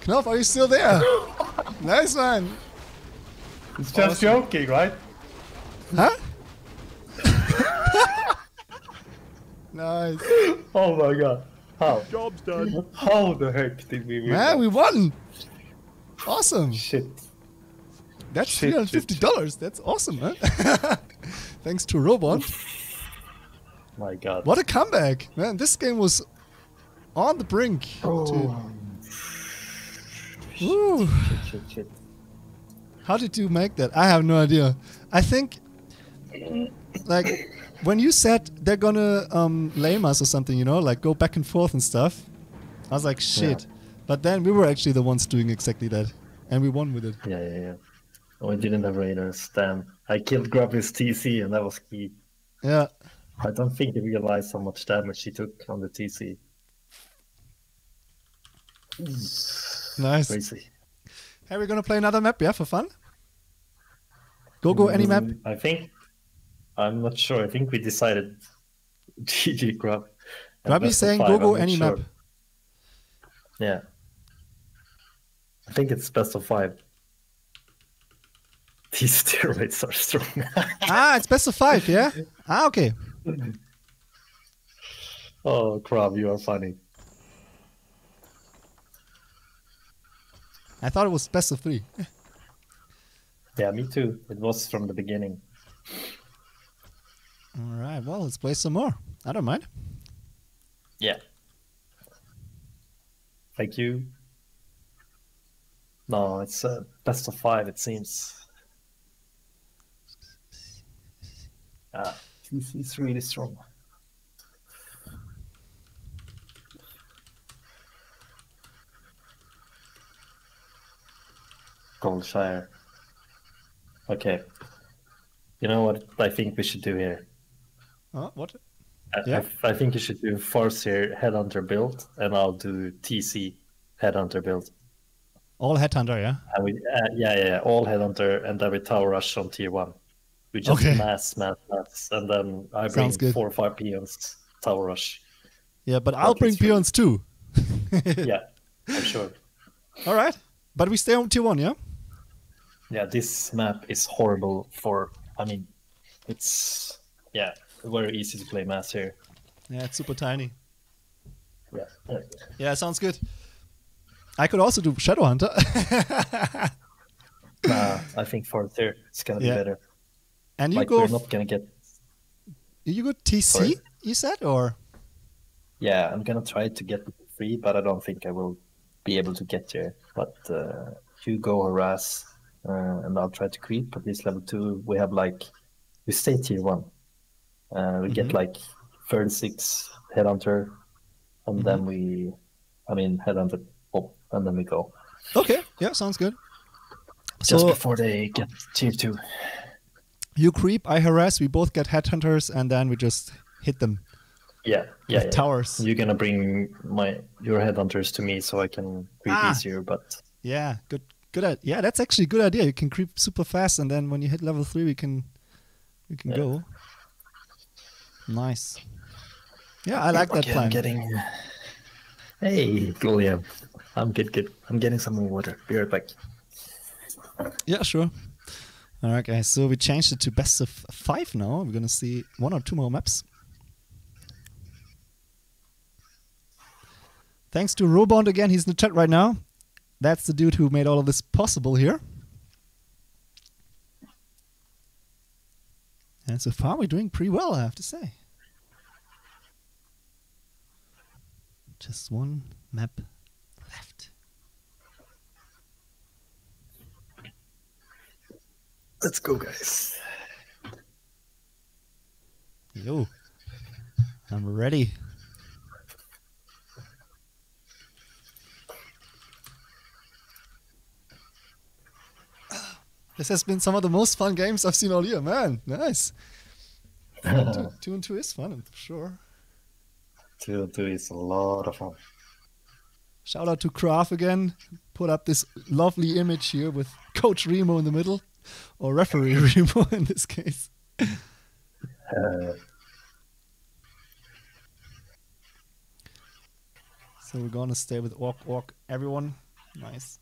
Knoff, are you still there? Nice, man! It's just awesome. Joking, right? Huh? Nice. Oh my god. How? Job's done. How the heck did we win? Man, we won! Awesome. Shit. That's shit, three hundred fifty dollars. Shit. That's awesome, man. Thanks to Robond. My god. What a comeback. Man, this game was on the brink. Oh. Woo. Shit, shit, shit. How did you make that? I have no idea. I think, like, when you said they're gonna um, lame us or something, you know, like go back and forth and stuff, I was like, shit. Yeah. But then we were actually the ones doing exactly that, and we won with it. Yeah, yeah, yeah. Oh, I didn't have raiders, damn. I killed Grubby's T C, and that was key. Yeah. I don't think he realized how much damage he took on the T C. Nice. Crazy. Hey, we're gonna play another map, yeah, for fun? Go, go, mm, any map? I think. I'm not sure. I think we decided G G Grub. Grubby's saying go go any map. Yeah. I think it's best of five. These steroids are strong. Ah, it's best of five, yeah? Ah, okay. Oh, Grub, you are funny. I thought it was best of three. Yeah, me too. It was from the beginning. Alright, well, let's play some more. I don't mind. Yeah. Thank you. No, it's uh, best of five, it seems. Ah, he's, he's really strong. Goldshire. Okay. You know what I think we should do here? Uh, what? I, yeah. I, I think you should do Farseer Headhunter build, and I'll do T C Headhunter build. All Headhunter, yeah? And we, uh, yeah, yeah, yeah, all Headhunter, and then we Tower Rush on tier one. We just okay. mass, mass, mass, and then I bring four or five peons, Tower Rush. Yeah, but I'll bring three. Peons too. Yeah, I'm sure. All right, but we stay on tier one, yeah? Yeah, this map is horrible for, I mean, it's, yeah, very easy to play mass here. Yeah, it's super tiny. Yeah, yeah, sounds good. I could also do Shadowhunter. Nah, I think for third it's gonna yeah. be better. And you like, go. We're not gonna get. You go T C, Sorry? you said, or? Yeah, I'm gonna try to get free, but I don't think I will be able to get there. But uh, you go harass, uh, and I'll try to creep. But this level two, we have like, we stay tier one. Uh, we mm-hmm. get like thirty-six Headhunter, and mm-hmm. then we, I mean Headhunter. And then we go. Okay, yeah, sounds good. Just so, before they get tier two. You creep, I harass, we both get headhunters, and then we just hit them. Yeah, yeah. With yeah. towers. You're gonna bring my your headhunters to me so I can creep ah, easier, but yeah, good good yeah, that's actually a good idea. You can creep super fast, and then when you hit level three we can we can yeah. go. Nice. Yeah, I like okay, that plan. I'm getting... Hey, Gloria. I'm good, good. I'm getting some more water. Be right back. Yeah, sure. All right, guys. So we changed it to best of five now. We're going to see one or two more maps. Thanks to Robond again. He's in the chat right now. That's the dude who made all of this possible here. And so far, we're doing pretty well, I have to say. Just one map. Let's go, guys. Yo, I'm ready. This has been some of the most fun games I've seen all year, man. Nice. Oh. Two, two and two is fun, I'm sure. Two and two is a lot of fun. Shout out to Krav again. Put up this lovely image here with Coach Remo in the middle. Or referee Remo in this case. Uh, so we're gonna stay with Orc Orc everyone. Nice.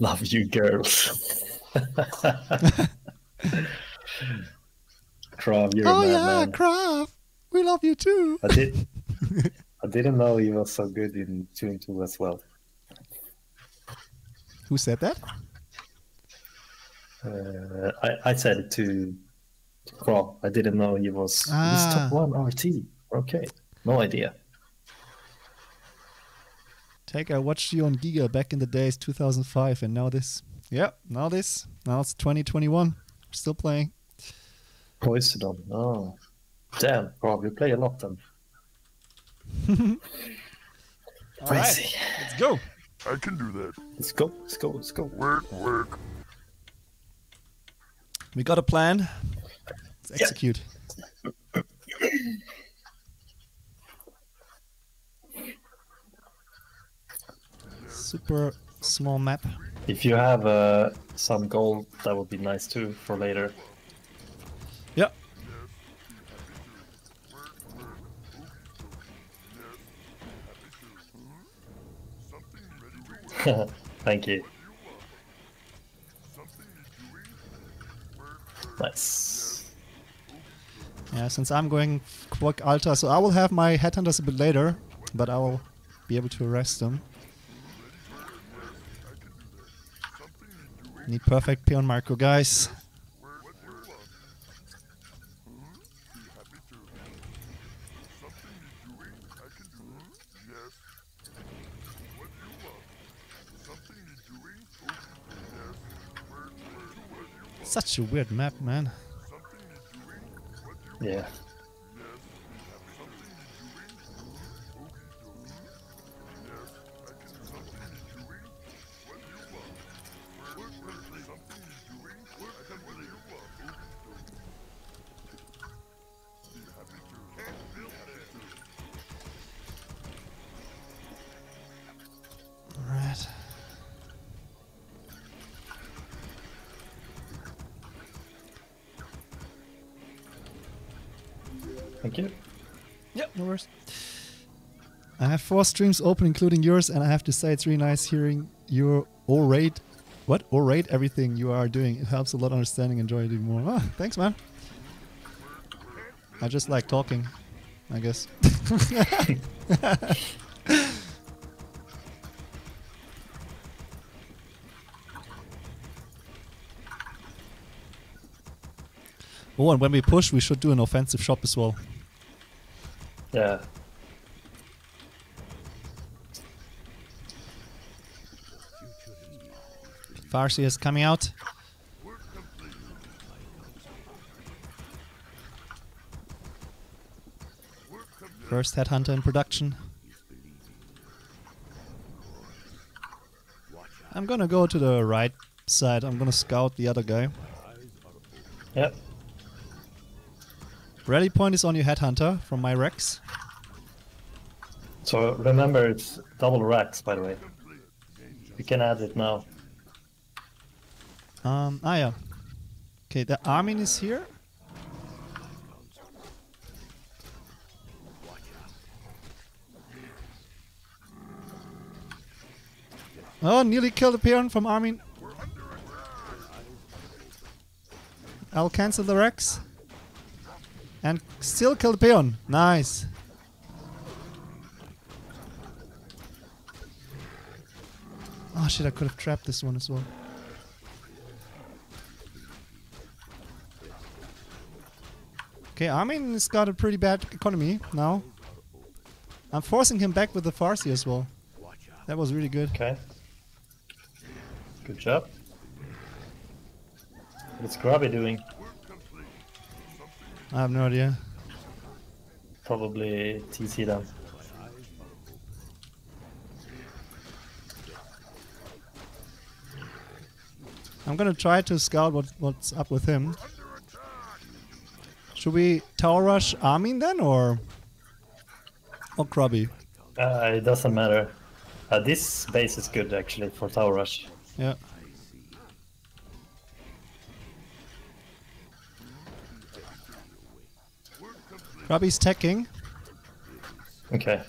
Love you girls. Krav, you're oh a yeah, man. Krav! We love you too. I did. I didn't know he was so good in two and two as well. Who said that? Uh, I, I said it to, to Krav. I didn't know he was ah. he's top one R T. Okay, no idea. Take, I watched you on Giga back in the days two thousand five, and now this. Yeah, now this. Now it's twenty twenty-one. We're still playing. Poisodon. Oh, damn, Krav, you play a lot then. All right, let's go. I can do that. Let's go, let's go, let's go. Work, work. We got a plan. Let's execute. Yeah. Super small map. If you have uh, some gold, that would be nice too for later. Yeah. Thank you. Nice. Yeah, since I'm going Quark Alta, so I will have my headhunters a bit later, but I will be able to arrest them. Need perfect peon Marco, guys. Such a weird map, man. Yeah. Thank you. Yep, no worries. I have four streams open, including yours, and I have to say it's really nice hearing your orate, what orate everything you are doing. It helps a lot understanding. Enjoy it even more. Oh, thanks, man. I just like talking, I guess. Oh, and when we push, we should do an offensive shop as well. Yeah. Farsi is coming out. First headhunter in production. I'm gonna go to the right side. I'm gonna scout the other guy. Yep. Rally point is on your headhunter from my Rex. So remember, it's double Rex, by the way. You can add it now. Um, ah, yeah. Okay, the Armin is here. Oh, nearly killed a Peon from Armin. I'll cancel the Rex. And still kill the peon. Nice. Oh shit, I could have trapped this one as well. Okay, Armin has got a pretty bad economy now. I'm forcing him back with the Farsi as well. That was really good. Okay. Good job. What's Grubby doing? I have no idea. Probably T C down. I'm gonna try to scout what, what's up with him. Should we Tower Rush Armin then, or... or Grubby? Uh, it doesn't matter. Uh, this base is good actually for Tower Rush. Yeah. Grubby's teching. Okay.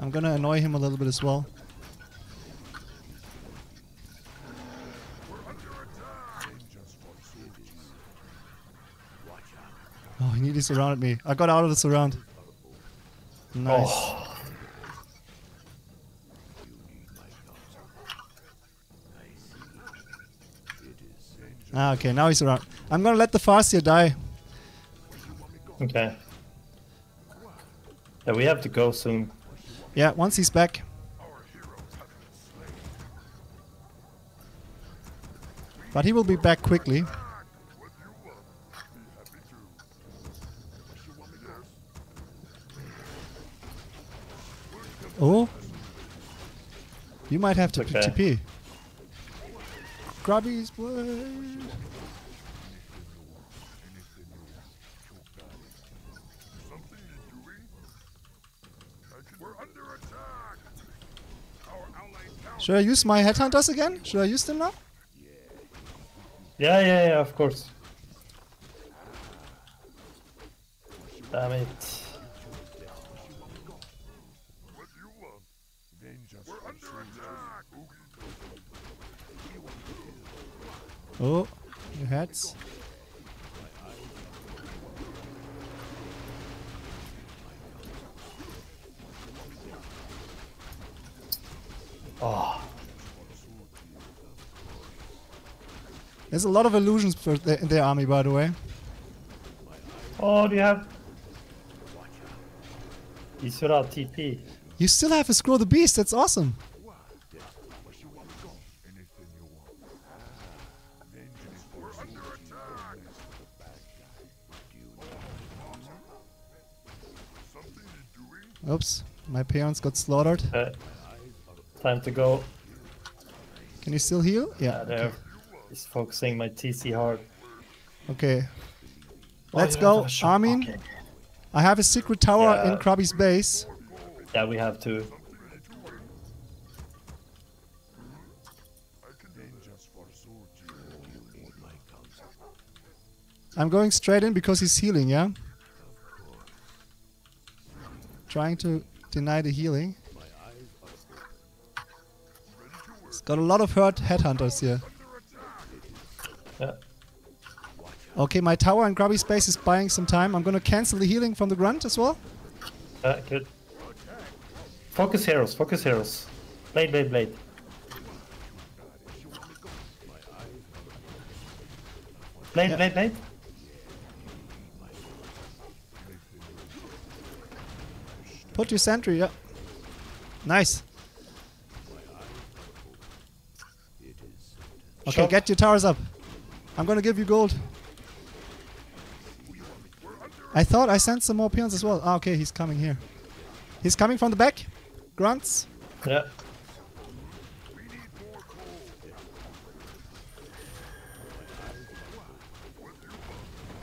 I'm gonna annoy him a little bit as well. Oh, he nearly surrounded me. I got out of the surround. Nice. Oh. Ah, okay, now he's around. I'm gonna let the Farseer die. Okay. Yeah, we have to go soon. Yeah, once he's back. But he will be back quickly. Oh. You might have to okay. T P. Grubby's play. Should I use my headhunters again? Should I use them now? Yeah, yeah, yeah, of course. Damn it. Oh, your heads. Oh. There's a lot of illusions for the, in their army, by the way. Oh, do you have... You still have T P. You still have a Scroll the Beast, that's awesome. Oops, my parents got slaughtered. Uh, time to go. Can you still heal? Yeah. Uh, they're okay. Just focusing my T C hard. Okay. Let's oh, go, Armin. Okay. I have a secret tower yeah. in Krabby's base. Yeah, we have to. I'm going straight in because he's healing, yeah? Trying to deny the healing. It's got a lot of hurt headhunters here. Yeah. Okay, my tower and Grubby space is buying some time. I'm gonna cancel the healing from the grunt as well. Uh, good. Focus heroes, focus heroes. Blade, blade, blade. Blade, yeah. blade, blade. Put your sentry, yeah. Nice. Okay, Shop. Get your towers up. I'm gonna give you gold. I thought I sent some more peons as well. Ah, okay, he's coming here. He's coming from the back. Grunts. Yeah.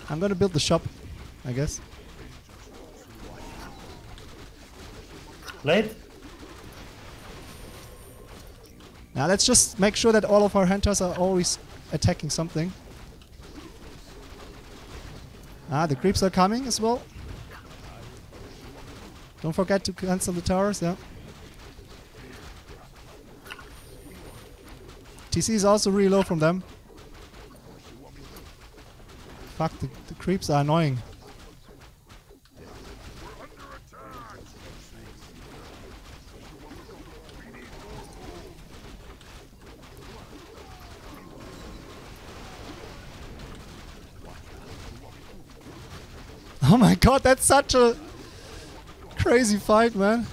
I'm gonna build the shop, I guess. Late. Now let's just make sure that all of our hunters are always attacking something. Ah, the creeps are coming as well. Don't forget to cancel the towers, yeah. T C is also really low from them. Fuck, the, the creeps are annoying. Oh my god, that's such a crazy fight, man.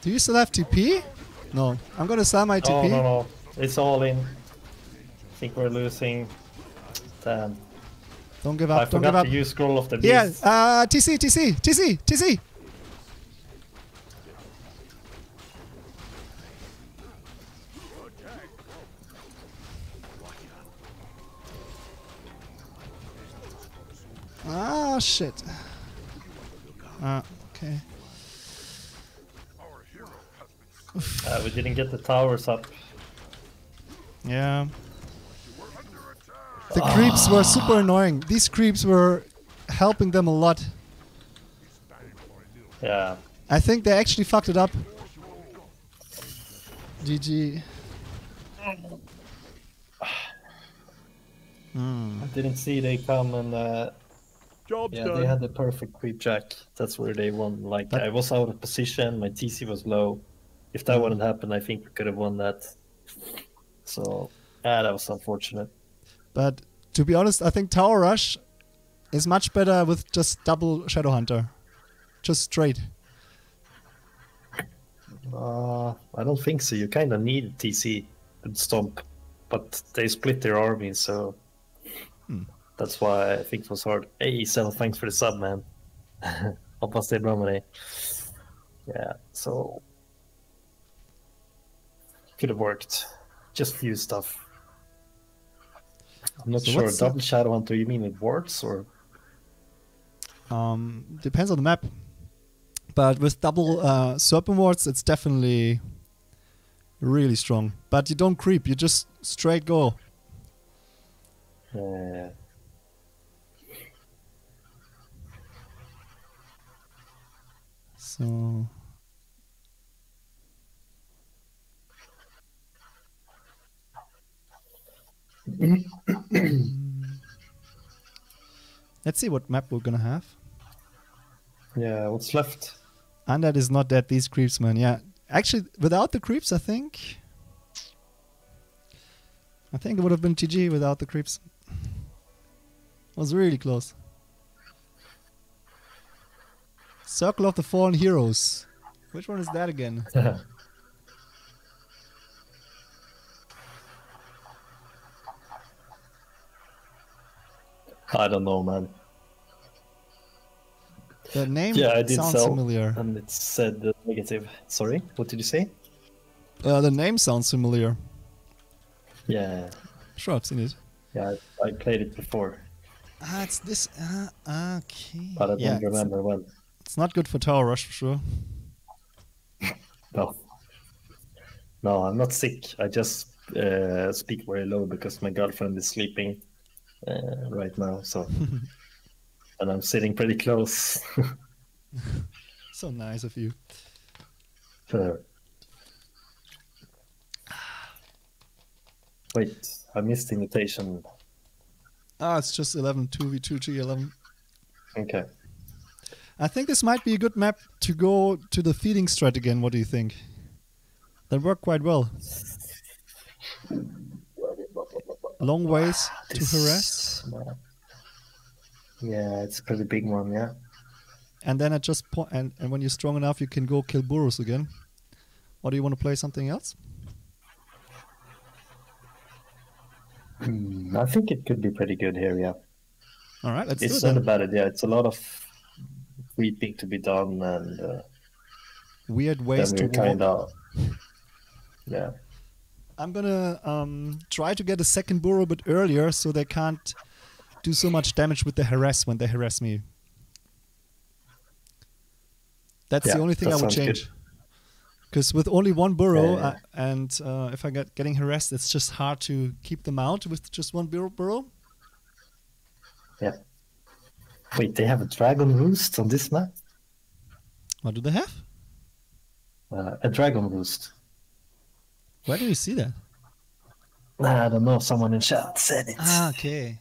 Do you still have T P? No. I'm gonna sell my T P. No, no, no. It's all in. I think we're losing. Damn. Don't give up, I don't give up. I forgot to use Scroll of the Beast. Yeah, uh, T C, T C, T C, T C! Ah, shit. Ah, okay. Uh, we didn't get the towers up. Yeah. The ah. creeps were super annoying. These creeps were helping them a lot. Yeah. I think they actually fucked it up. G G. Mm. I didn't see they come and... Uh, Job yeah, done. They had the perfect creep jack. That's where they won. Like, but I was out of position, my T C was low. If that wouldn't happen, I think we could have won that. So, yeah, that was unfortunate. But to be honest, I think Tower Rush is much better with just double Shadowhunter. Just straight. Uh, I don't think so. You kind of need T C and Stomp, but they split their army, so hmm. that's why I think it was hard. Hey, Sel, thanks for the sub, man. Hoppas det är bra med dig. Yeah, so... Could have worked. Just few stuff. I'm not so sure. Double Shadowhunter, you mean it wards or? Um, depends on the map. But with double uh, Serpent wards, it's definitely really strong. But you don't creep, you just straight go. Yeah. So. Let's see what map we're gonna have. Yeah, what's left? Undead is not dead, these creeps, man. Yeah, actually, without the creeps, I think... I think it would have been G G without the creeps. It was really close. Circle of the Fallen Heroes. Which one is that again? I don't know, man. The name yeah, I did sounds so, familiar. And it said uh, negative. Sorry, what did you say? Uh, the name sounds familiar. Yeah. Sure, I've seen it. Yeah, I, I played it before. Ah, it's this. Uh, okay. But I don't yeah, remember when. It's not good for Tower Rush for sure. No. No, I'm not sick. I just uh, speak very low because my girlfriend is sleeping uh, right now. So. And I'm sitting pretty close. So nice of you. Uh, wait, I missed the invitation. Ah, it's just eleven, two v two, G eleven. Okay. I think this might be a good map to go to the feeding strat again. What do you think? That worked quite well. Long ways ah, to harass. Map. Yeah, it's a pretty big one, yeah. And then I just po and and when you're strong enough, you can go kill Burros again. Or do you want to play something else? Hmm, I think it could be pretty good here, yeah. All right, let's. It's do it, not then. a bad idea. It's a lot of reaping to be done and uh, weird ways to kind of. Yeah. I'm gonna um, try to get a second Burro a bit earlier, so they can't do so much damage with the harass when they harass me. That's yeah, the only thing I would change. Because with only one burrow yeah, yeah. I, and uh, if I get getting harassed, it's just hard to keep them out with just one burrow. burrow. Yeah. Wait, they have a dragon roost on this map? What do they have? Uh, a dragon roost. Where do you see that? I don't know. Someone in chat said it. Ah, okay.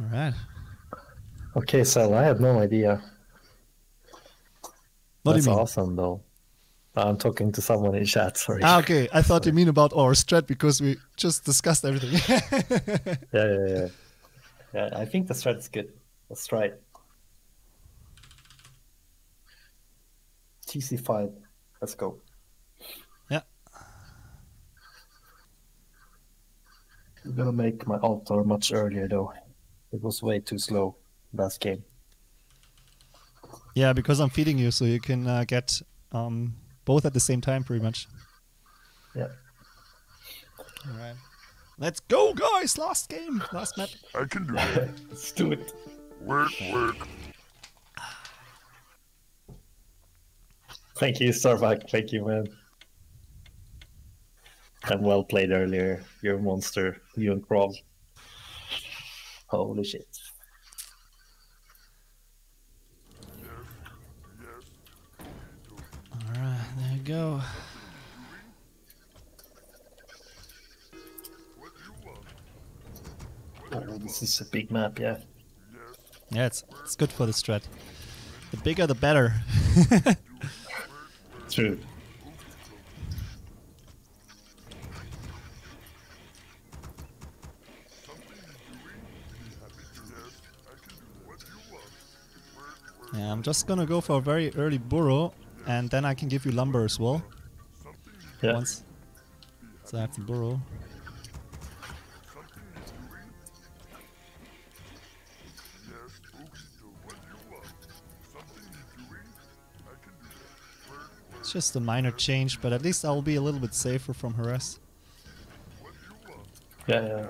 All right. Okay, so I have no idea. What That's do you mean? awesome, though. I'm talking to someone in chat. Sorry. Ah, okay, I thought sorry. you mean about our strat because we just discussed everything. yeah, yeah, yeah. Yeah, I think the strat is good. Let's try it. T C five. Let's go. Yeah. I'm gonna make my altar much earlier, though. It was way too slow last game. Yeah, because I'm feeding you, so you can uh, get um, both at the same time, pretty much. Yeah. All right. Let's go, guys! Last game, last map. I can do it. Let's do it. Work, work. Thank you, Starbuck. Thank you, man. And well played earlier. You're a monster. You and Krav. Holy shit. Alright, there you go. Oh, this is a big map, yeah. Yeah, it's, it's good for the strat. The bigger the better. True. Yeah, I'm just gonna go for a very early burrow, and then I can give you lumber as well. Yeah. Once. So I have to burrow. It's just a minor change, but at least I'll be a little bit safer from harass. Yeah, yeah.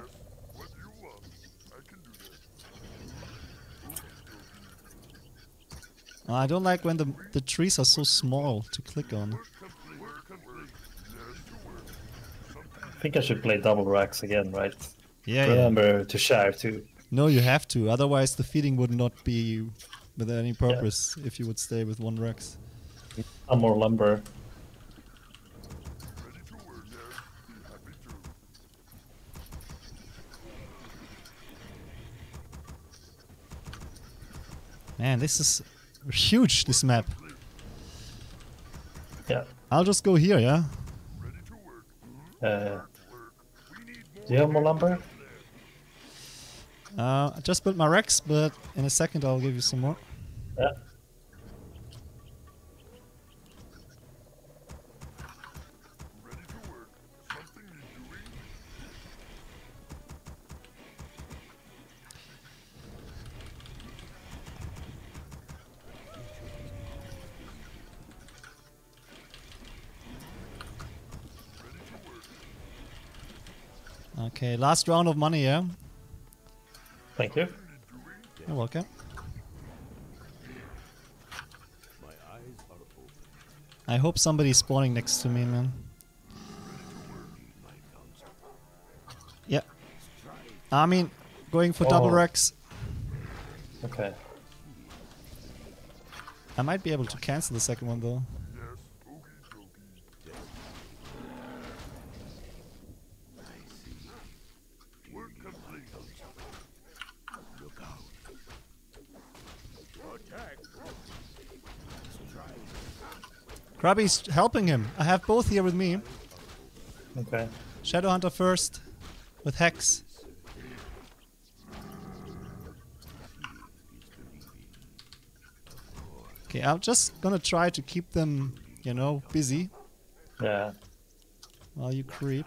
I don't like when the, the trees are so small to click on. I think I should play double racks again, right? Yeah, Remember yeah. to share too. No, you have to. Otherwise the feeding would not be with any purpose yeah. if you would stay with one racks. Some more lumber. Man, this is... huge, this map. Yeah. I'll just go here, yeah? Uh, do you have more lumber? Uh, I just built my Rex, but in a second I'll give you some more. Yeah. Okay, last round of money, yeah? Thank you. You're welcome. My eyes are open. I hope somebody's spawning next to me, man. Yeah. I mean, going for oh. double Rex. Okay. I might be able to cancel the second one, though. Grubby's helping him. I have both here with me. Okay. Shadowhunter first with Hex. Okay, I'm just gonna try to keep them, you know, busy. Yeah. While you creep.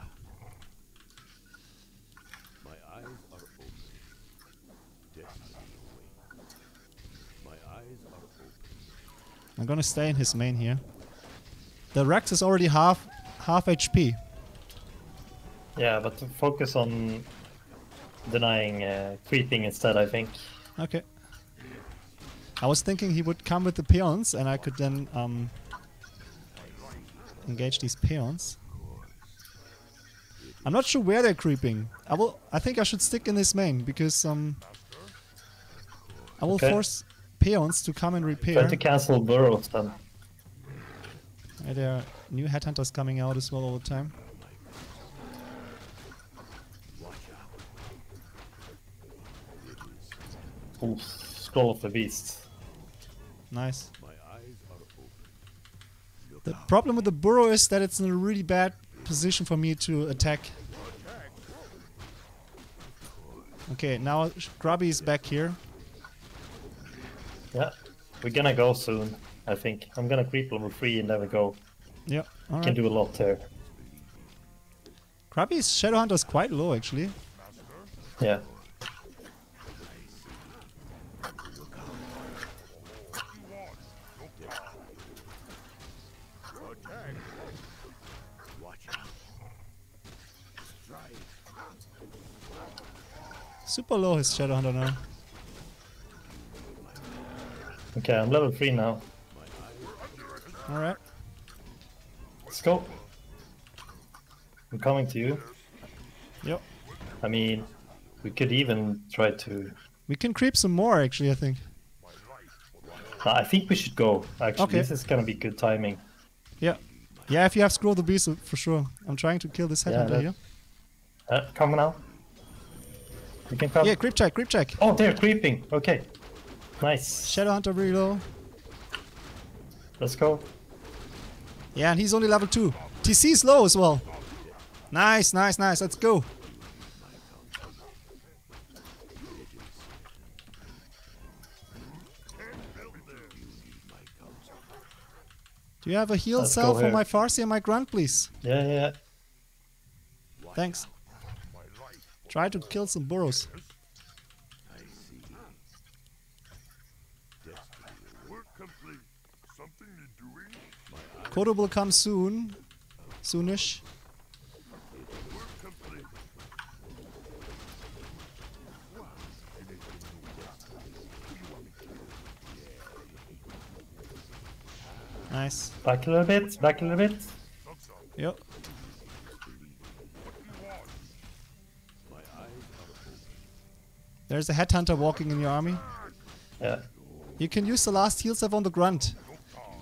I'm gonna stay in his main here. The Rex is already half half H P. Yeah, but focus on denying uh, creeping instead, I think. Okay. I was thinking he would come with the peons, and I could then um, engage these peons. I'm not sure where they're creeping. I will. I think I should stick in this main because um, I will okay. force peons to come and repair. Try to cancel burrows then. There are new headhunters coming out as well all the time. Oh, Scroll of the Beast. Nice. The problem with the burrow is that it's in a really bad position for me to attack. Okay, now Grubby is back here. Yeah, we're gonna go soon. I think. I'm gonna creep level three and never go. Yeah, all right. Can do a lot there. Grubby's Shadowhunter is quite low, actually. Yeah. Super low his Shadowhunter now. Okay, I'm level three now. Alright. Let's go. I'm coming to you. Yep. I mean, we could even try to... We can creep some more, actually, I think. I think we should go, actually. Okay. This is gonna be good timing. Yeah. Yeah, if you have Scroll the Beast, for sure. I'm trying to kill this headhunter yeah, here. Uh, come now. You can come. Yeah, creep check, creep check. Oh, they're creeping. Okay. Nice. Shadowhunter really low. Let's go. Yeah, and he's only level two. T C is low as well. Nice, nice, nice. Let's go. Do you have a heal Let's cell for my Farsi and my grunt, please? Yeah, yeah. Thanks. Try to kill some burrows. Kodo will come soon, soonish. Nice. Back a little bit, back a little bit. Yep. There's a headhunter walking in your army. Yeah. You can use the last heal step on the grunt.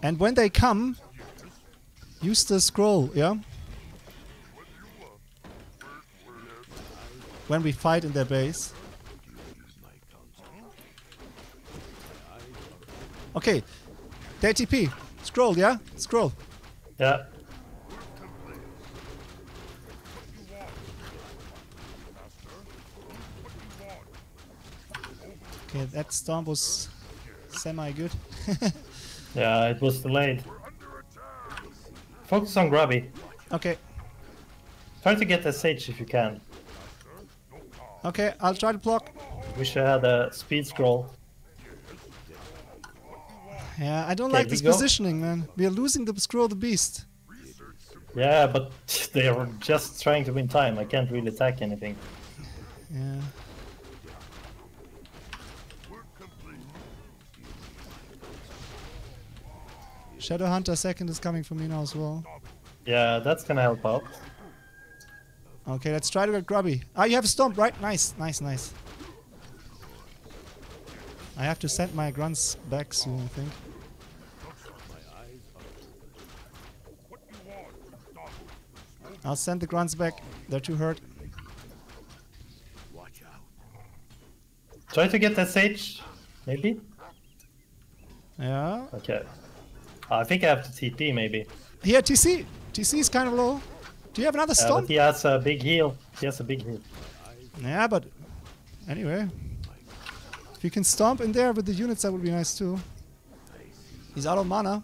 And when they come, use the scroll, yeah? When we fight in their base. Okay. They T P. Scroll, yeah? Scroll. Yeah. Okay, that storm was semi-good. Yeah, it was delayed. Focus on Grubby. Okay. Try to get S H if you can. Okay, I'll try to block. Wish I had a speed scroll. Yeah, I don't like this positioning, man. We are losing the scroll the beast. Yeah, but they are just trying to win time. I can't really attack anything. Yeah. Shadow Hunter second is coming for me now as well. Yeah, that's gonna help out. Okay, let's try to get Grubby. Ah, you have a stomp, right? Nice, nice, nice. I have to send my grunts back soon, I think. I'll send the grunts back. They're too hurt. Try to get S H, maybe? Yeah. Okay. I think I have to T P, maybe. Yeah, T C. T C is kind of low. Do you have another stomp? Yeah, but he has a big heal. He has a big heal. Yeah, but anyway. If you can stomp in there with the units, that would be nice too. He's out of mana.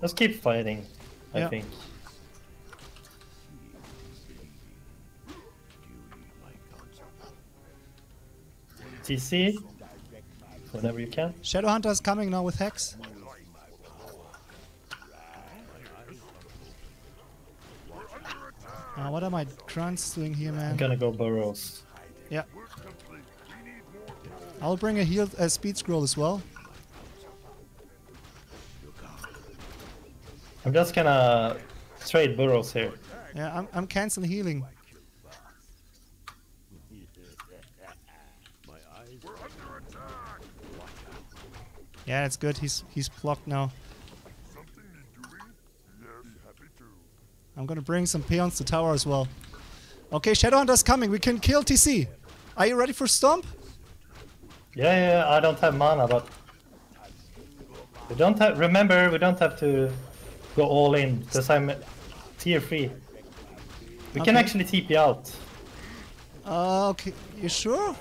Let's keep fighting, I yeah. think. T C, whenever you can. Shadow Hunter is coming now with Hex. Uh, what are my grunts doing here, man? I'm gonna go burrows. Yeah. I'll bring a heal, a speed scroll as well. I'm just gonna trade burrows here. Yeah, I'm I'm canceling healing. Yeah, that's good. He's he's blocked now. I'm gonna bring some peons to tower as well. Okay, Shadowhunter's coming. We can kill T C. Are you ready for stomp? Yeah, yeah, I don't have mana, but we don't have. Remember, we don't have to go all in because I'm tier three. We okay. can actually T P out. Uh, okay, you sure?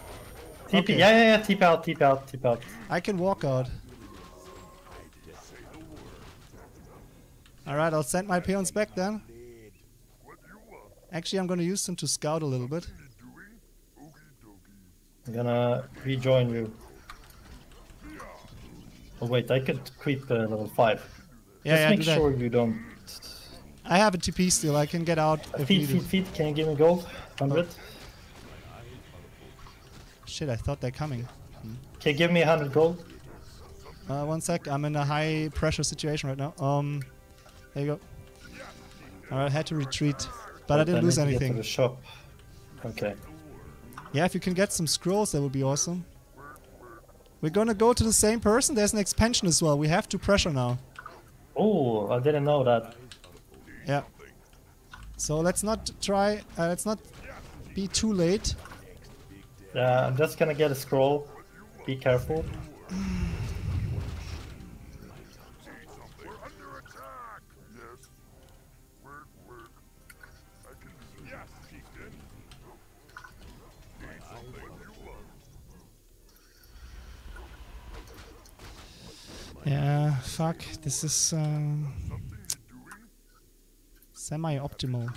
T P, okay. yeah, yeah, yeah, T P out, T P out, T P out. I can walk out. All right, I'll send my peons back then. Actually, I'm gonna use them to scout a little bit. I'm gonna rejoin you. Oh wait, I could creep uh, level five. Yeah, Just yeah, make do sure that. you don't... I have a T P still, I can get out uh, if feet, feet, feet, can you give me gold? one hundred? Oh. Shit, I thought they're coming. Hmm. Okay, give me one hundred gold. Uh, one sec, I'm in a high pressure situation right now. Um, There you go. Alright, I had to retreat. But oh, I didn't lose anything. The shop. Okay. Yeah, if you can get some scrolls, that would be awesome. We're gonna go to the same person. There's an expansion as well. We have to pressure now. Oh, I didn't know that. Yeah. So let's not try... Uh, let's not be too late. Yeah, I'm just gonna get a scroll. Be careful. Yeah, fuck, this is um, semi-optimal.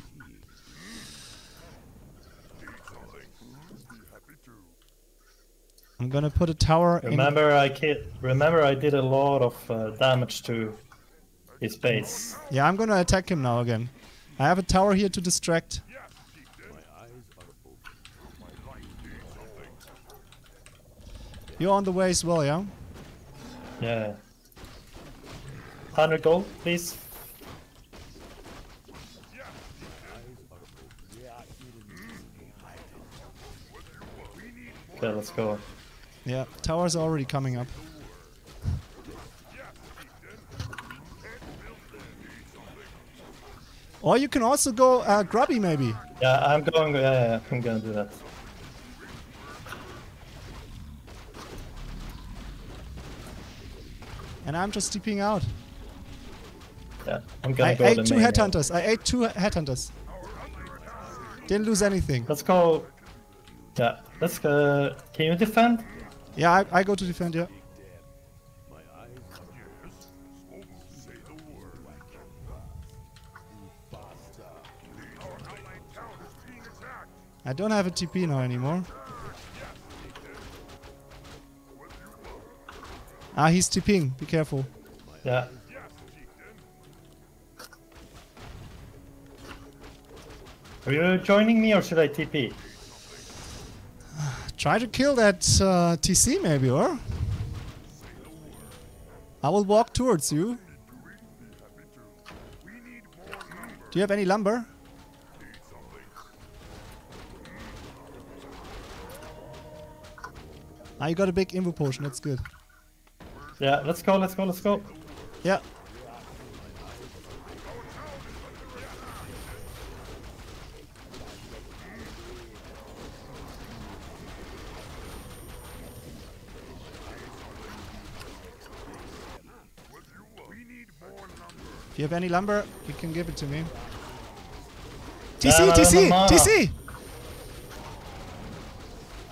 I'm gonna put a tower remember in... I can't, remember I did a lot of uh, damage to his base. Yeah, I'm gonna attack him now again. I have a tower here to distract. You're on the way as well, yeah? Yeah. one hundred gold, please. Okay, let's go. Yeah, towers are already coming up. Or you can also go uh, Grubby, maybe. Yeah, I'm going. Yeah, yeah, I'm gonna do that. And I'm just TPing out. Yeah, I'm gonna I go ate two headhunters. I ate two headhunters. Didn't lose anything. Let's go. Yeah, let's go. Can you defend? Yeah, I, I go to defend, yeah. I don't have a T P now anymore. Ah, he's TPing, be careful. Yeah. Are you joining me or should I T P? Try to kill that uh, T C maybe, or? I will walk towards you. Do you have any lumber? Ah, you got a big invo potion, that's good. Yeah, let's go, let's go, let's go. Yeah. If you have any lumber, you can give it to me. T C, uh, T C, no, no, no. T C!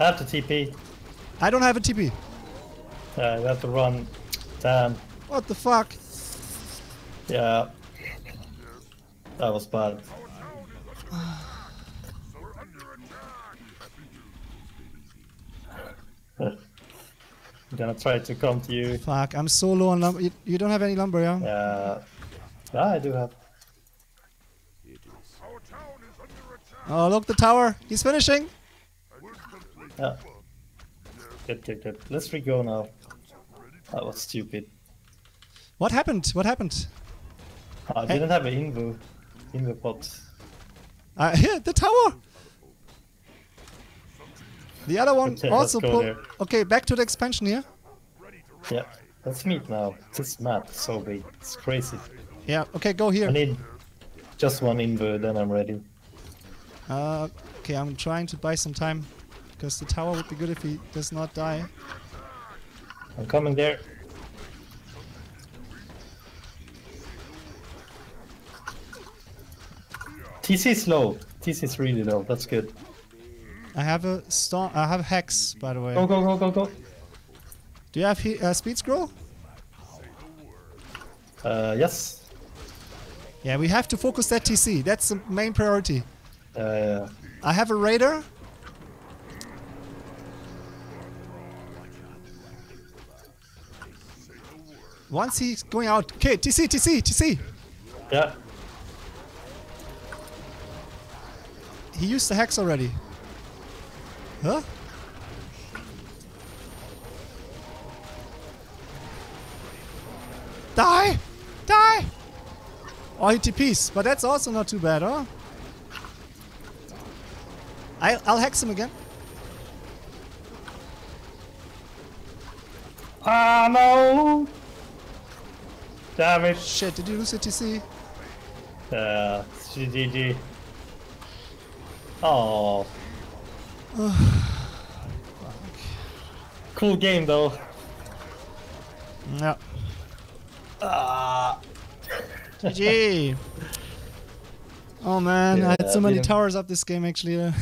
I have to T P. I don't have a T P. Yeah, I have to run. Damn. What the fuck? Yeah. That was bad. I'm gonna try to come to you. Fuck, I'm so low on lumber. You, you don't have any lumber, yeah? Yeah. No, I do have. Oh, look, the tower. He's finishing. Yeah. Good, good, good. Let's re-go now. That was stupid. What happened? What happened? I hey. didn't have an invo. Invo pot. I hit yeah, the tower! The other one okay, also pulled. Okay, back to the expansion here. Yeah, let's meet now. This map is so big. It's crazy. Yeah, okay, go here. I need just one invo, then I'm ready. Uh, okay, I'm trying to buy some time. Because the tower would be good if he does not die. I'm coming there. T C's low. T C's really low. That's good. I have a storm. I have hex, by the way. Go go go go go. Do you have he uh, speed scroll? Uh, yes. Yeah, we have to focus that T C. That's the main priority. Uh, yeah. I have a raider. Once he's going out, okay, T C, T C, T C. Yeah. He used the hex already. Huh? Die! Die! Oh, he T Ps, but that's also not too bad, huh? I'll, I'll hex him again. Ah, no! Damn it. Shit, did you lose the T C? Yeah, it's G G. Oh. Cool game though. Yeah. Ah. G G. Oh man, yeah, I had so many towers up this game actually.